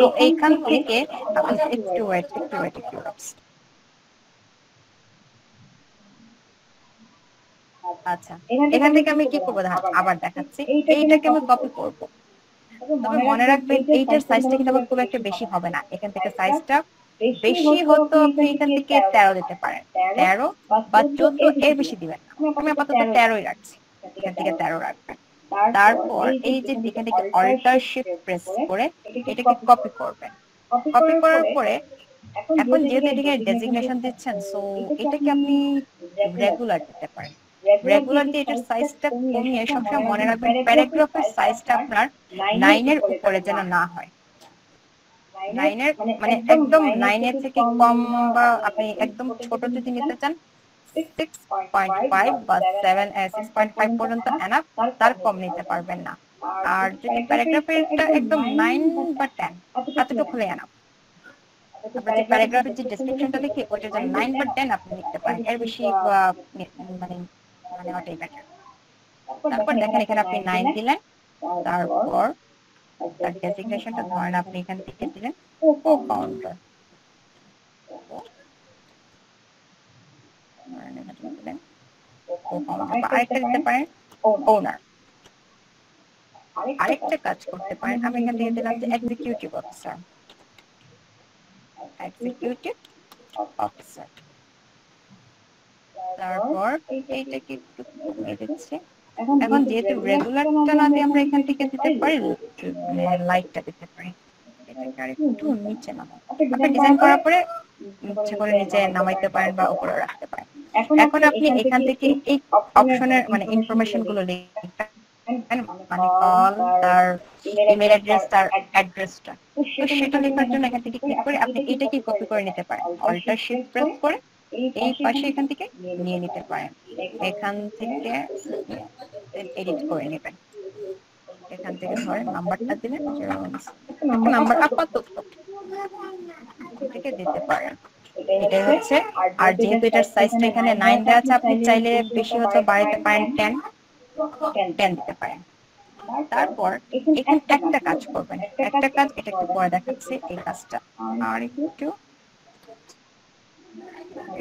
তো এইখান থেকে একটু ওয়েট একটু ওয়েট একটু আচ্ছা এখান থেকে আমি কি করবো, আবার দেখাচ্ছি, এইটাকে আমি কপি করবো। তবে মনে রাখবেন এইটার সাইজটা কিন্তু আমার খুব একটা বেশি হবে না। এখান থেকে সাইজটা বেশি হতো, আপনি এখান থেকে তেরো দিতে পারেন, তেরো বা চোদ্দ, এর বেশি দিবেন না। আমি আপাতত তেরোই রাখছি, এখান থেকে তেরো রাখবেন। তারপর এই যে এখান থেকে অল্টার শিফট প্রেস করে এটাকে কপি করবেন। কপি করার পরে এখন যেহেতু এটাকে ডেজিগনেশন দিচ্ছেন, সো এটাকে আপনি রেগুলার দিতে পারেন। রেগুলারলি এটার সাইজটা কমিয়ে সবসময় মনে রাখবেন প্যারাগ্রাফের সাইজটা আপনার নয় এর উপরে যেন না হয়। নয় এর মানে একদম নয় এর থেকে কম, বা আপনি একদম ছোট যদি নিতে চান ছয় পয়েন্ট পাঁচ বা সাত ছয় পয়েন্ট পাঁচ পর্যন্ত এনাফ, তার কম নিতে পারবেন না। আর যদি প্যারাগ্রাফেরটা একদম নয় বা দশ এতটুকু হলে এনাফ। আপনি প্যারাগ্রাফের যে ডেসক্রিপশনটা লিখে ওটা যেন নয় বা দশ আপনি লিখতে পারেন, এর বেশি মানে মানে ওটাই বেটার। তারপর দেখেন এখানে আপনি নয় দিলেন, তারপর তার ডেজিগনেশনটা ধরেন আপনি এখান থেকে দিলেন কো-ফাউন্ডার, বা আরেকটা দিতে পারেন ওনার। আরেকটা কাজ করতে পারেন, আমি এখান থেকে দিলাম যে এক্সিকিউটিভ অফিসার, এক্সিকিউটিভ অফিসার। তারপর এইটাকে একটু কমিয়ে দিচ্ছি। এখন যেহেতু রেগুলারটা না দিয়ে আমরা এখান থেকে দিতে পারি লাইটটা দিতে পারি, এটাকে আরেকটু নিচে নামাই। আপনি ডিজাইন করার পরে ইচ্ছে করে নিচে নামাইতে পারেন বা উপরে রাখতে পারেন। এখন আপনি এখান থেকে এই অপশনের মানে ইনফরমেশন গুলো লিখবেন, মানে কল, তার ইমেল অ্যাড্রেস, তার অ্যাড্রেসটা। তো সেটা লেখার জন্য এখান থেকে ক্লিক করে আপনি এটাকে কপি করে নিতে পারেন, অল্টার শিফট প্রেস করে এই পাশে এখান থেকে নিয়ে নিতে পারেন। এখান থেকে এডিট করে নেবেন, এখান থেকে ধরেন নাম্বারটা দিলেন, নাম্বার আপাতত থেকে দিতে পারেন। এটা হচ্ছে, আর যেহেতু এটার সাইজটা এখানে নয় দেওয়া আছে, আপনি চাইলে বেশি হতে বাড়াতে পারেন, টেন টেন দিতে পারেন। তারপর এখানে একটা কাজ করবেন, একটা কাজ এটা একটু পরে দেখাচ্ছি এই কাজটা। আর একটু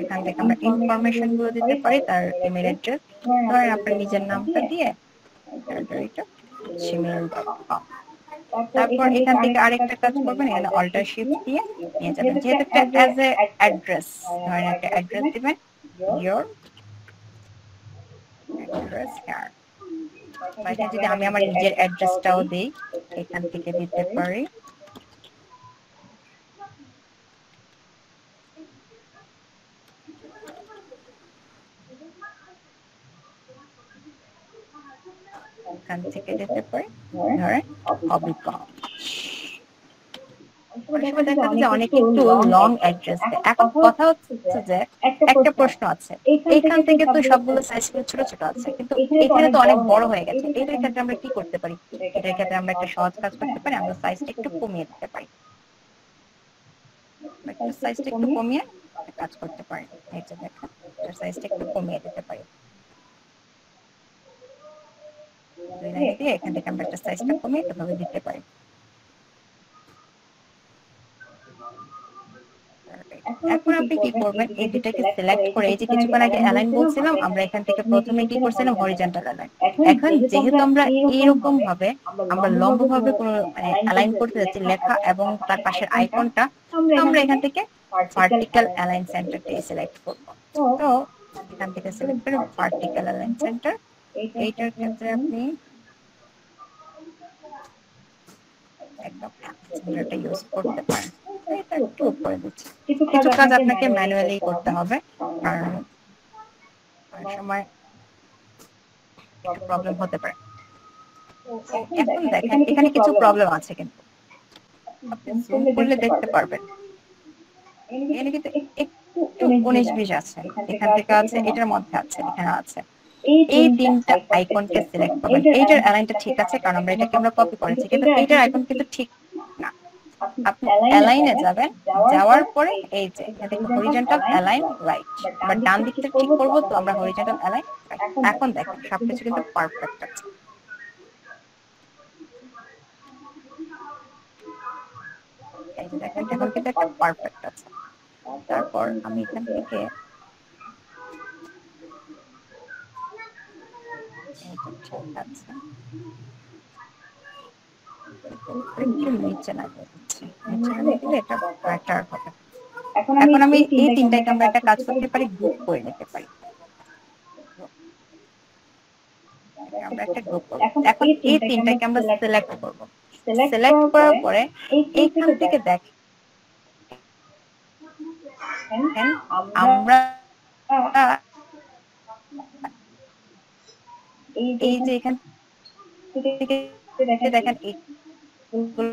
এখান থেকে আমরা ইনফরমেশন গুলো দিতে পারি, তার ইমেল অ্যাড্রেস, ধরেন আপনার নিজের নামটা দিয়ে জিমেইল ডট কম। তারপর এখান থেকে আরেকটা কাজ করবেন, এখানে অল্টার শিফট দিয়ে নিয়ে যাবেন, যেহেতু একটা অ্যাজ এ অ্যাড্রেস, ধরেন একটা অ্যাড্রেস দিবেন, ইওর অ্যাড্রেস কার্ড। মানে যদি আমি আমার নিজের অ্যাড্রেসটাও দেই, এখান থেকে দিতে পারি। এখান থেকে দিতে পারি ধরেন হবিগঞ্জ। অনেক দেখা যায় অনেক একটু লং অ্যাড্রেস। এখন কথা হচ্ছে যে একটা প্রশ্ন আছে, এইখান থেকে তো সবগুলো সাইজ ছোট ছোট আছে, কিন্তু এখানে তো অনেক বড় হয়ে গেছে। এটার ক্ষেত্রে আমরা কি করতে পারি? এটার ক্ষেত্রে আমরা একটা সহজ কাজ করতে পারি, আমরা সাইজটা একটু কমিয়ে দিতে পারি। সাইজটা একটু কমিয়ে কাজ করতে পারি। এটা দেখেন, এটার সাইজটা একটু কমিয়ে দিতে পারি। এখান থেকে আমরা একটা সাইজটা কমিয়ে এভাবে দিতে পারি। এখন আপনি কি করবেন, এই দুটাকে সিলেক্ট করে, এই যে কিছুক্ষণ আগে অ্যালাইন বলছিলাম আমরা, এখান থেকে প্রথমে কি করছিলাম হরিজন্টাল অ্যালাইন। এখন যেহেতু আমরা এরকম ভাবে আমরা লম্বভাবে কোনো অ্যালাইন করতে যাচ্ছি লেখা এবং তার পাশের আইকনটা, আমরা এখান থেকে ভার্টিক্যাল অ্যালাইন সেন্টারটা সিলেক্ট করব। তো এখান থেকে সিলেক্ট করে ভার্টিক্যাল অ্যালাইন সেন্টার, এইটার ক্ষেত্রে আপনি একদম সেন্টারটা ইউজ করতে পারেন। এটা একটু করে দিচ্ছি, কিছু কাজ আপনাকে ম্যানুয়ালি করতে হবে, কারণ অনেক সময় প্রবলেম হতে পারে। এখন দেখেন এখানে কিছু প্রবলেম আছে, কিন্তু আপনি জুম করলে দেখতে পারবেন এখানে কিন্তু একটু উনিশ বিশ আছে, এখান থেকে আছে, এটার মধ্যে আছে, এখানে আছে। এই তিনটা আইকনকে সিলেক্ট করবেন। এইটার অ্যালাইনটা ঠিক আছে কারণ আমরা এটাকে আমরা কপি করেছি, কিন্তু এইটার আইকন কিন্তু ঠিক না। আপনি অ্যালাইনে যাবেন, যাওয়ার পরে এই যে এখান থেকে হরিজন্টাল অ্যালাইন রাইট, বাট ডান দিকটা ঠিক করব। তো আমরা হরিজন্টাল অ্যালাইন, এখন দেখেন সবকিছু কিন্তু পারফেক্ট আছে। এই যে দেখেন এখন কিন্তু একটা পারফেক্ট আছে। তারপর আমি এখান থেকে এখন আমি এই তিনটাকে আমরা একটা কাজ করতে পারি, গ্রুপ করে নিতে পারি। আমরা একটা গ্রুপ করব। এখন এই তিনটাকে আমরা সিলেক্ট করব। সিলেক্ট করার পরে এইখান থেকে দেখ আমরা এই যে এখান থেকে দেখেন এইগুলো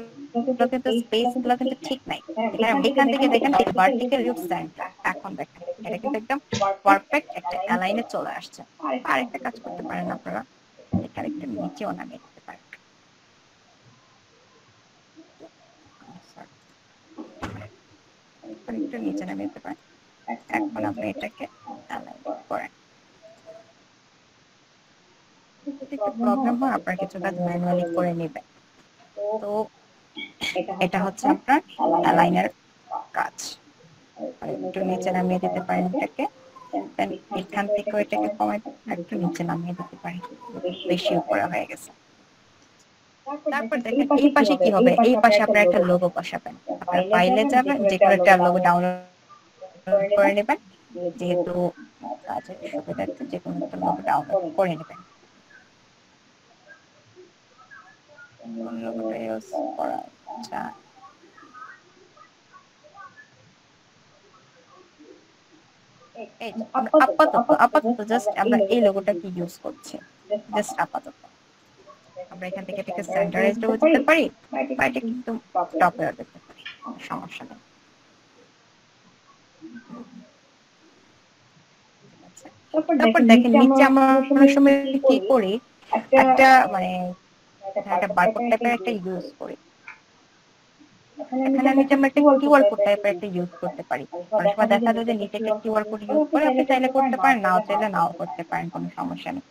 কিন্তু স্পেসগুলো কিন্তু ঠিক নাই। এখান থেকে দেখেন ভার্টিক্যাল রুট সেন্টার, এখন দেখেন এটা কিন্তু একদম পারফেক্ট একটা অ্যালাইনে চলে আসছে। আর একটা কাজ করতে পারেন আপনারা, এখানে একটু নিচেও নামিয়ে দিতে পারেন। একটু নিচে নামিয়ে দিতে পারেন। এখন আপনি এটাকে অ্যালাইন করেন। প্রবলেম হয় আপনার কিছু কাজ ম্যানুয়ালি করে নেবেন। তো এটা হচ্ছে আপনার অ্যালাইনার কাজ। একটু নিচে নামিয়ে দিতে পারেন এটাকে, এখান থেকে এটাকে কমাই একটু নিচে নামিয়ে দিতে পারেন, বেশি উপরে হয়ে গেছে। তারপর দেখেন এই পাশে কি হবে, এই পাশে আপনার একটা লোগো বসাবেন। আপনার ফাইলে যাবেন, যে কোনো একটা লোগো ডাউনলোড করে নেবেন, যেহেতু কাজের সুবিধার্থে যে কোনো একটা লোগো ডাউনলোড করে নেবেন। আপাতত আপাতত জাস্ট আমরা এই লোগোটা কি ইউজ করছি, জাস্ট আপাতত আমরা এখান থেকে এটাকে সেন্টারাইজড করতে পারি, বা এটা কিন্তু টপ এর দিতে পারি, সমস্যা নেই। তারপর দেখেন নিচে আমরা অনেক সময় কি করি, একটা মানে একটা বারকোড টাইপের একটা ইউজ করি। এখানে আমি আমরা একটা কিউআর কোড টাইপের একটা ইউজ করতে পারি। অনেক সময় দেখা যায় যে নিচে একটা কিউআর কোড ইউজ করে, আপনি চাইলে করতে পারেন, নাও চাইলে নাও করতে পারেন, কোনো সমস্যা নেই।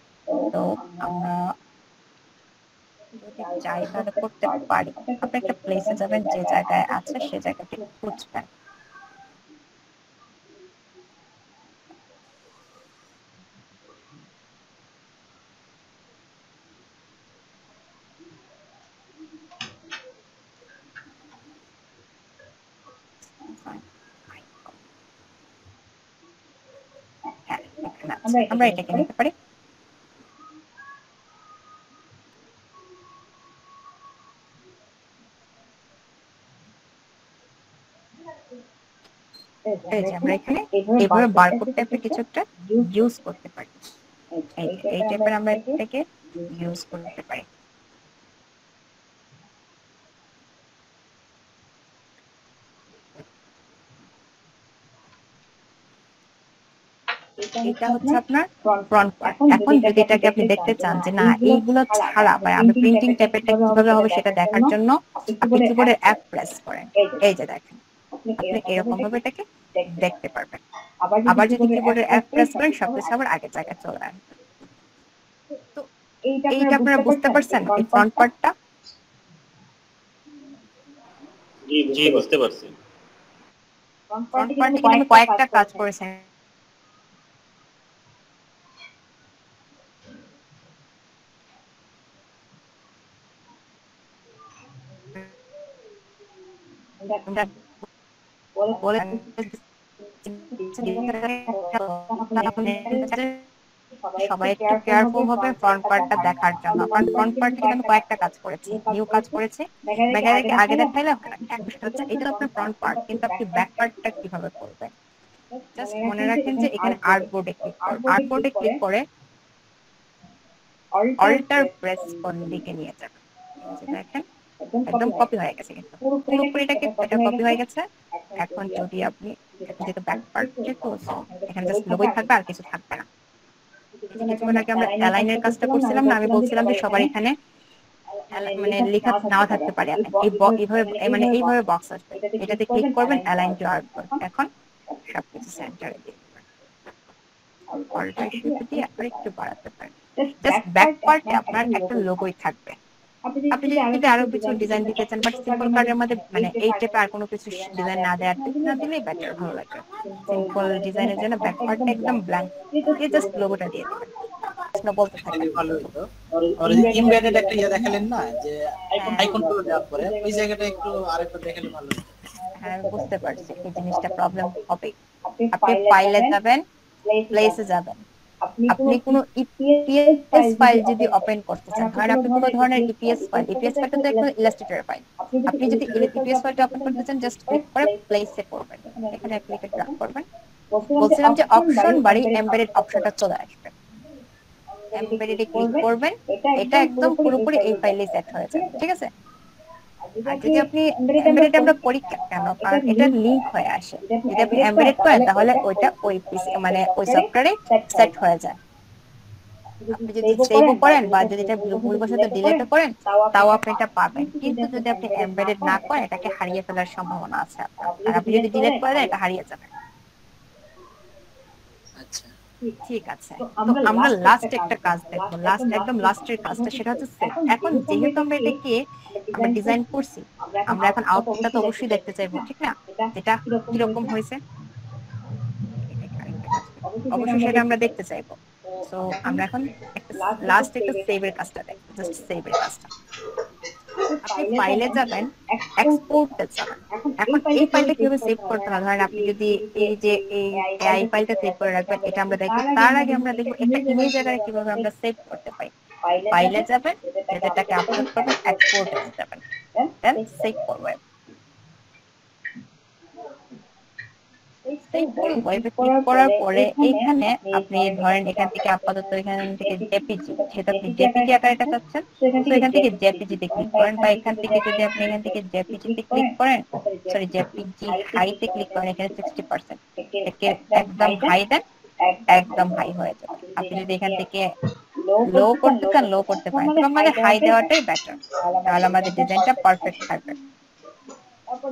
তো আমরা যদি চাই তাহলে করতে পারি। আপনি একটা প্লেসে যাবেন, যে জায়গায় আছে সেই জায়গাটি খুঁজবেন। আমরা এটাকে নিতে পারি। আমরা এখানে এইভাবে বারকোড টাইপের কিছু একটা ইউজ করতে পারি। এই টাইপের আমরা এটাকে ইউজ করতে পারি। এটা হচ্ছে আপনার ফ্রন্ট পার্ট। এখন যদি এটাকে আপনি দেখতে চান যে না এইগুলো ছাড়া বা আমি প্রিন্টিং টাইপেরটা কিভাবে হবে সেটা দেখার জন্য আপনি কি করে অ্যাপ প্রেস করেন, এই যে দেখেন আপনি এরকম ভাবে এটাকে দেখতে পারবেন। আবার যদি কিবোর্ডের অ্যাপ প্রেস করেন সবকিছু আবার আগের জায়গায় চলে আসবে। তো এইটা আপনারা বুঝতে পারছেন এই ফ্রন্ট পার্টটা? জি জি বুঝতে পারছি। ফ্রন্ট পার্টে আমি কয়েকটা কাজ করেছি। সবাই একটু কেয়ারফুল হবে ফ্রন্ট পার্টটা দেখার জন্য। ফ্রন্ট পার্টে আমি কয়েকটা কাজ করেছি, নিউ কাজ করেছি। ব্যাকটাকে আগে দেখাইলে এটা আপনার ফ্রন্ট পার্ট, কিন্তু আপনি ব্যাক পার্টটা কিভাবে করবেন জাস্ট মনে রাখেন যে এখানে আর্টবোর্ডে ক্লিক করুন। আর্টবোর্ডে ক্লিক করে অল্টার প্রেস করলে দিকে নিয়ে যাবেন। দেখেন একদম কপি হয়ে গেছে, কিন্তু পুরোপুরি এটাকে এটা কপি হয়ে গেছে। এখন যদি আপনি যেটা ব্যাক পার্ট চেক করুন এখানে জাস্ট লোগোই থাকবে আর কিছু থাকবে না। কিছুক্ষণ আগে আমরা অ্যালাইনের কাজটা করছিলাম না, আমি বলছিলাম যে সবার এখানে মানে লেখা নাও থাকতে পারে। এইভাবে মানে এইভাবে বক্স আসবে, এটাতে ক্লিক করবেন অ্যালাইন টু আর্টবোর্ড। এখন সবকিছু সেন্টারে দিয়ে অল্টার শিফট দিয়ে আর একটু বাড়াতে পারেন। জাস্ট ব্যাক পার্টে আপনার একটা লোগোই থাকবে। আপনি যদি আরো কিছু ডিজাইন দিতে চান বাট সিম্পল কার্ডের মধ্যে মানে এই টাইপে আর কোনো কিছু ডিজাইন না দেওয়ার না দিলেই বেটার, ভালো লাগে। সিম্পল ডিজাইনের জন্য ব্যাক পার্টটা একদম ব্ল্যাঙ্ক, এই জাস্ট লোগোটা দিয়ে দেবেন। আপনি বলতে থাকেন ভালো হতো। আর ইমবেডেড একটা ইয়া দেখালেন না যে আইকন আইকন গুলো দেওয়ার পরে ওই জায়গাটা একটু আরেকটু দেখালে ভালো হতো। হ্যাঁ বুঝতে পারছি এই জিনিসটা প্রবলেম হবে। আপনি ফাইলে যাবেন, প্লেসে যাবেন, আপনি কোন ইপিএস ফাইল যদি ওপেন করতে চান, ধরেন আপনি কোন ধরনের ইপিএস ফাইল, ইপিএস ফাইলটা তো একটা ইলাস্ট্রেটর ফাইল, আপনি যদি ইপিএস ফাইলটা ওপেন করতে চান জাস্ট ক্লিক করে প্লেসে করবেন। এখানে ক্লিক করবেন, বলছিলাম যে অপশন বাড়ি এমবেডেড অপশনটা চলে আসবে। এমবেডেডে ক্লিক করবেন, এটা একদম পুরোপুরি এই ফাইলে সেট হয়ে যাবে, ঠিক আছে? যদি আপনি এমবেডেড আমরা পরীক্ষা কেন কারণ এটা লিংক হয়ে আসে, যদি আপনি এমবেডেড করেন তাহলে ওইটা ওই মানে ওই সফটওয়্যারে সেট হয়ে যায়। আপনি যদি সেভ করেন বা যদি এটা ভুলবশত ডিলিট করেন তাও আপনি এটা পাবেন, কিন্তু যদি আপনি এমবেডেড না করেন এটাকে হারিয়ে ফেলার সম্ভাবনা আছে আপনার। আর আপনি যদি ডিলিট করেন এটা হারিয়ে যাবে। আচ্ছা ঠিক আছে, তো আমরা লাস্ট একটা কাজ দেখবো। লাস্ট একদম লাস্টের কাজটা সেটা হচ্ছে সেট। এখন যেহেতু আমরা এটাকে আমরা ডিজাইন করছি, আমরা এখন আউটপুটটা তো অবশ্যই দেখতে চাইবো, ঠিক না? এটা কিরকম হয়েছে অবশ্যই সেটা আমরা দেখতে চাইবো। তো আমরা এখন লাস্ট একটা সেভের কাজটা দেখবো। জাস্ট সেভের কাজটা আপনি ফাইলে যাবেন, এক্সপোর্টে যাবেন। এখন এই ফাইলটা কিভাবে সেভ করতে হয়, ধরেন আপনি যদি এই যে এআই ফাইলটা সেভ করে রাখবেন, এটা আমরা দেখব। তার আগে আমরা দেখব এটা ইমেজ আকারে কিভাবে আমরা সেভ করতে পারি। ফাইলে যাবেন, এটাকে আপলোড করবেন, এক্সপোর্টে যাবেন, দেন সেভ করবেন। সেভ করার পরে এখানে আপনি ধরেন এখান থেকে আপাতত এখান থেকে জেপিজি, সেটা আপনি জেপিজি আকারে এটা চাচ্ছেন, তো এখান থেকে জেপিজি তে ক্লিক করেন বা এখান থেকে যদি আপনি এখান থেকে জেপিজি তে ক্লিক করেন, সরি জেপিজি হাই তে ক্লিক করেন, এখানে সিক্সটি পার্সেন্ট একদম হাই দেন, একদম হাই হয়ে যাবে। আপনি যদি এখান থেকে লো করতে চান লো করতে পারেন, মানে হাই দেওয়াটাই বেটার, তাহলে আমাদের ডিজাইনটা পারফেক্ট থাকবে।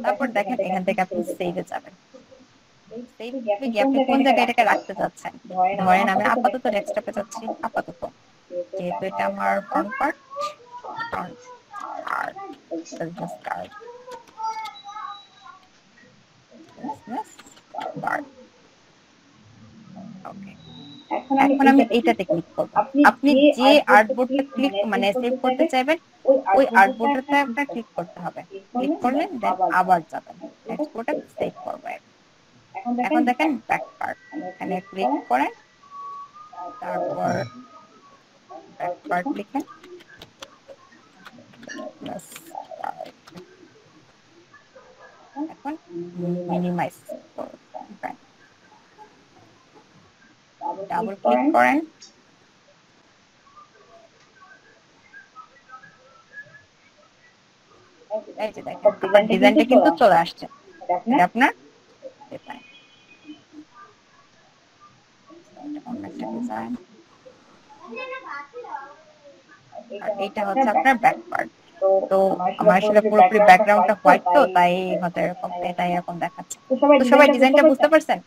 তারপর দেখেন এখান থেকে আপনি সেভে যাবেন। সেভ এ আপনি কোন জায়গাটাকে রাখতে চাচ্ছেন, ধরেন আমি আপাতত ডেস্কটপে চাচ্ছি। আপাতত যেহেতু এটা আমার front part, front part business card, business card, okay. এখন আমি এইটাতে ক্লিক করব। আপনি যে আর্টবোর্ডটা ক্লিক মানে সেভ করতে চাইবেন ওই আর্টবোর্ডটাতে আপনাকে ক্লিক করতে হবে। ক্লিক করলে দেন আবার যাবেন এক্সপোর্টে সেভ করবেন। এখন দেখেন ব্যাক পার্ট, এখানে ক্লিক করেন, তারপর ব্যাক পার্ট লিখেন, এখন মিনিমাইজ করবেন, ডাবল ক্লিক করেন, এই যে দেখেন ডিজাইনটা কিন্তু চলে আসছে। আপনার design. এটা হচ্ছে আপনার ব্যাক পার্ট। তো আমার আসলে পুরোপুরি ব্যাকগ্রাউন্ডটা হোয়াইট, তো তাই হতে এরকম, এটাই এরকম দেখাচ্ছে। তো সবাই ডিজাইনটা বুঝতে পারছেন?